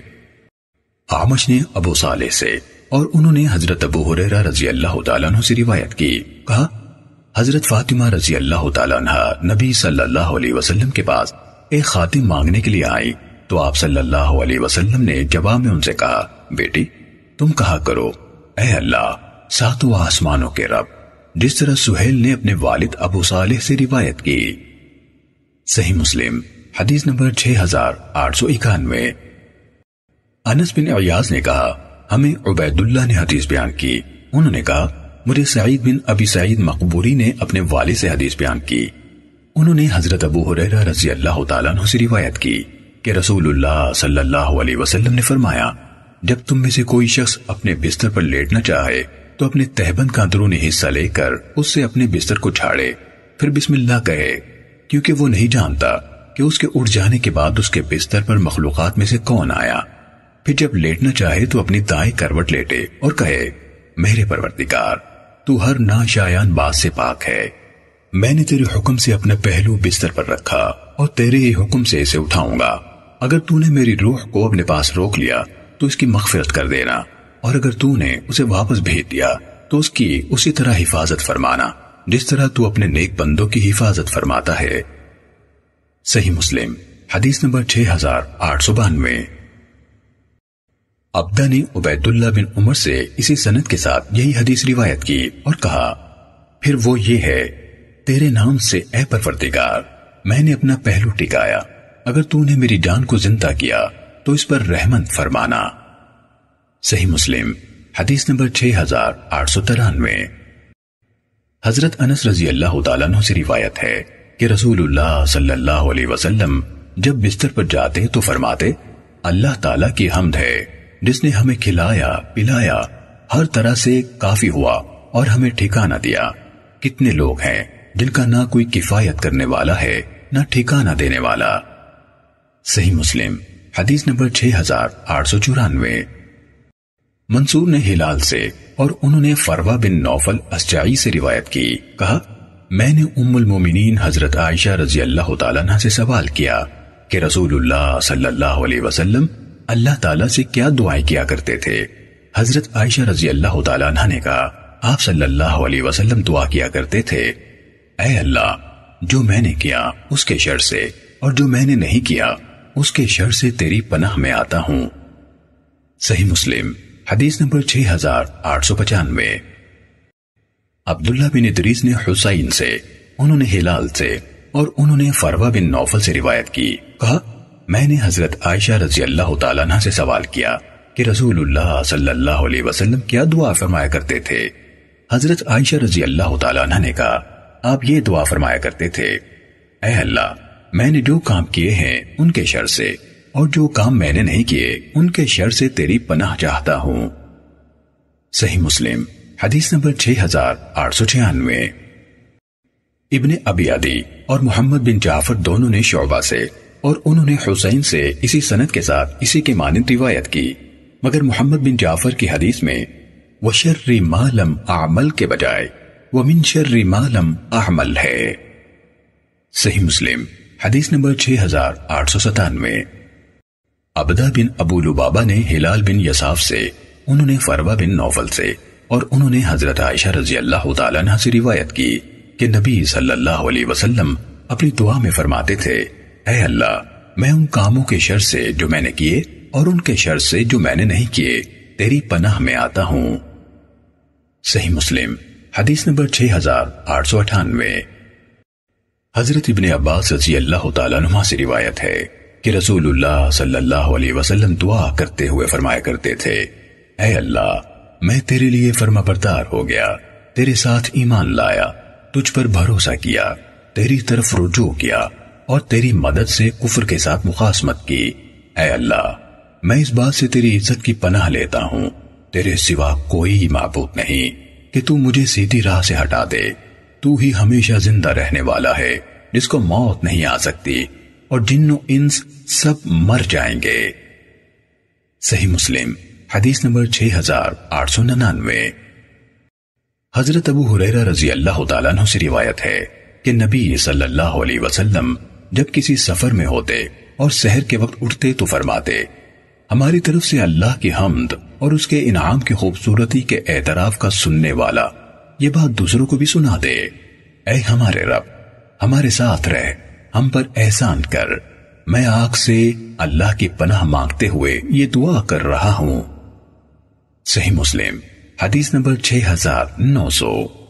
आमश ने अबू सालेह से और उन्होंने हजरत अबू हुरैरा रजी अल्लाह तआला अन्हु से रिवायत की, कहा हजरत फातिमा रजी अल्लाह तआला अन्हा नबी सल्लल्लाहु अलैहि वसल्लम के पास एक खातिम मांगने के लिए आई तो आप सल्लल्लाहु अलैहि वसल्लम ने जवाब में उनसे कहा, बेटी तुम कहा करो, ऐ अल्लाह सातों आसमानों के रब, जिस तरह सुहेल ने अपने वालिद अबू सालेह से रिवायत की। सही मुस्लिम हदीस नंबर 6891। अनस बिन अयाज ने कहा हमें उबैदुल्लाह ने हदीस बयान की। उन्होंने कहा मुझे सईद बिन अबी सईद मकबूरी ने अपने वाले से हदीस बयान की। उन्होंने हजरत अबू हुरैरा रजी अल्लाह तआला अन्हु से रिवायत की कि रसूलुल्लाह सल्लल्लाहु अलैहि वसल्लम ने फरमाया, जब तुम में से कोई शख्स अपने बिस्तर पर लेटना चाहे तो अपने तहबंद का अंदरूनी हिस्सा लेकर उससे अपने बिस्तर को छाड़े फिर बिस्मिल्लाह कहे, क्योंकि वो नहीं जानता कि उसके उठ जाने के बाद उसके बिस्तर पर मखलूकात में से कौन आया। फिर जब लेटना चाहे तो अपनी दाएं करवट लेटे और कहे, मेरे परवरदिगार तू हर नाशायान बात से पाक है, मैंने तेरे हुक्म से अपना पहलू बिस्तर पर रखा और तेरे ही हुक्म से इसे उठाऊंगा, अगर तूने मेरी रूह को अपने पास रोक लिया तो इसकी मगफिरत कर देना और अगर तूने उसे वापस भेज दिया तो उसकी उसी तरह हिफाजत फरमाना जिस तरह तू अपने नेक बंदों की हिफाजत फरमाता है। सही मुस्लिम हदीस नंबर 6892। अब्दा ने उबैदुल्लाह बिन उमर से इसी सनद के साथ यही हदीस रिवायत की और कहा, फिर वो ये है, तेरे नाम से ऐ परवरदिगार मैंने अपना पहलू टिकाया, अगर तूने मेरी जान को जिंदा किया तो इस पर रहमत फरमाना। सही मुस्लिम हदीस नंबर 6893। हजरत अनस रजी अल्लाह तआला अन्हु से रिवायत है कि रसूलुल्लाह सल्लल्लाहु अलैहि वसल्लम जब बिस्तर पर जाते तो फरमाते, अल्लाह ताला की हमद है जिसने हमें खिलाया पिलाया हर तरह से काफी हुआ और हमें ठिकाना दिया, कितने लोग हैं जिनका ना कोई किफायत करने वाला है ना ठिकाना देने वाला। सही मुस्लिम हदीस नंबर 6894। मंसूर ने हिलाल से और उन्होंने फरवा बिन नौफल अस्जाई से रिवायत की, कहा मैंने उम्मुल मोमिनीन हजरत आयशा रजी अल्लाह तआला अन्हा से सवाल किया कि रसूलुल्लाह सल्लल्लाहु अलैहि वसल्लम अल्लाह ताला से क्या दुआएं किया करते थे। हजरत आयशा रजी अल्लाह तआला अन्हा ने कहा आप सल्लल्लाहु अलैहि वसल्लम दुआ किया करते थे, ऐ अल्लाह जो मैंने किया उसके शर से और जो मैंने नहीं किया उसके शर से तेरी पनाह में आता हूं। सही मुस्लिम हदीस नंबर 6895। अब्दुल्ला बिन इदरीस ने हुसैन से, उन्होंने हिलाल से और उन्होंने फरवा बिन नौफल से रिवायत की, कहा मैंने हजरत आयशा रजी अल्लाह तआला अन्हा से सवाल किया कि रसूलुल्लाह सल्लल्लाहु अलैहि वसल्लम क्या दुआ फरमाया करते थे। हजरत आयशा रजी अल्लाह तआला अन्हा ने कहा आप ये दुआ फरमाया करते थे, ऐ अल्लाह मैंने जो काम किए हैं उनके शर से और जो काम मैंने नहीं किए उनके शर से तेरी पनाह चाहता हूं। सही मुस्लिम हदीस नंबर 6896। इब्ने अबियादी और मोहम्मद बिन जाफर दोनों ने शोबा से और उन्होंने हुसैन से इसी सनद के साथ इसी के मानिंद रिवायत की, मगर मोहम्मद बिन जाफर की हदीस में वशर्रि मा लम आमल के बजाय वमिन शर्रि मा लम अहमल है। सही मुस्लिम हदीस नंबर 6897। अब्दा बिन अबू लुबाबा ने हिलाल बिन यसाफ से, उन्होंने फरवा बिन नौफल से और उन्होंने हजरत आयशा रजी अल्लाह तआला अन्हा से रिवायत की कि नबी सल्लल्लाहु अलैहि वसल्लम अपनी दुआ में फरमाते थे, ऐ अल्लाह मैं उन कामों के शर से जो मैंने किए और उनके शर से जो मैंने नहीं किए तेरी पनाह में आता हूं। सही मुस्लिम हदीस नंबर 6898। हजरत इब्ने अब्बास रजी अल्लाह तआला अन्हुमा से रिवायत है कि रसूलुल्लाह सल्लल्लाहु अलैहि वसल्लम दुआ करते हुए फरमाया करते थे, ऐ अल्लाह मैं तेरे लिए फर्माबरदार हो गया, तेरे साथ ईमान लाया, तुझ पर भरोसा किया, तेरी तरफ रुजू किया और तेरी मदद से कुफर के साथ मुखासमत की। ऐ अल्लाह मैं इस बात से तेरी इज्जत की पनाह लेता हूँ, तेरे सिवा कोई माबूद नहीं, कि तू मुझे सीधी राह से हटा दे। तू ही हमेशा जिंदा रहने वाला है, जिसको मौत नहीं आ सकती और जिन्नो इंस सब मर जाएंगे। सही मुस्लिम हदीस नंबर 6899। हजरत अबू हुरैरा रजी अल्लाह तआला अन्हु से रिवायत है कि नबी सल्लल्लाहु अलैहि वसल्लम जब किसी सफर में होते और सहर के वक्त उठते तो फरमाते, हमारी तरफ से अल्लाह की हम्द और उसके इनाम की खूबसूरती के एतराफ का सुनने वाला ये बात दूसरों को भी सुना दे। ऐ हमारे रब हमारे साथ रह, हम पर एहसान कर। मैं आग से अल्लाह की पनाह मांगते हुए ये दुआ कर रहा हूं। सही मुस्लिम हदीस नंबर 6900।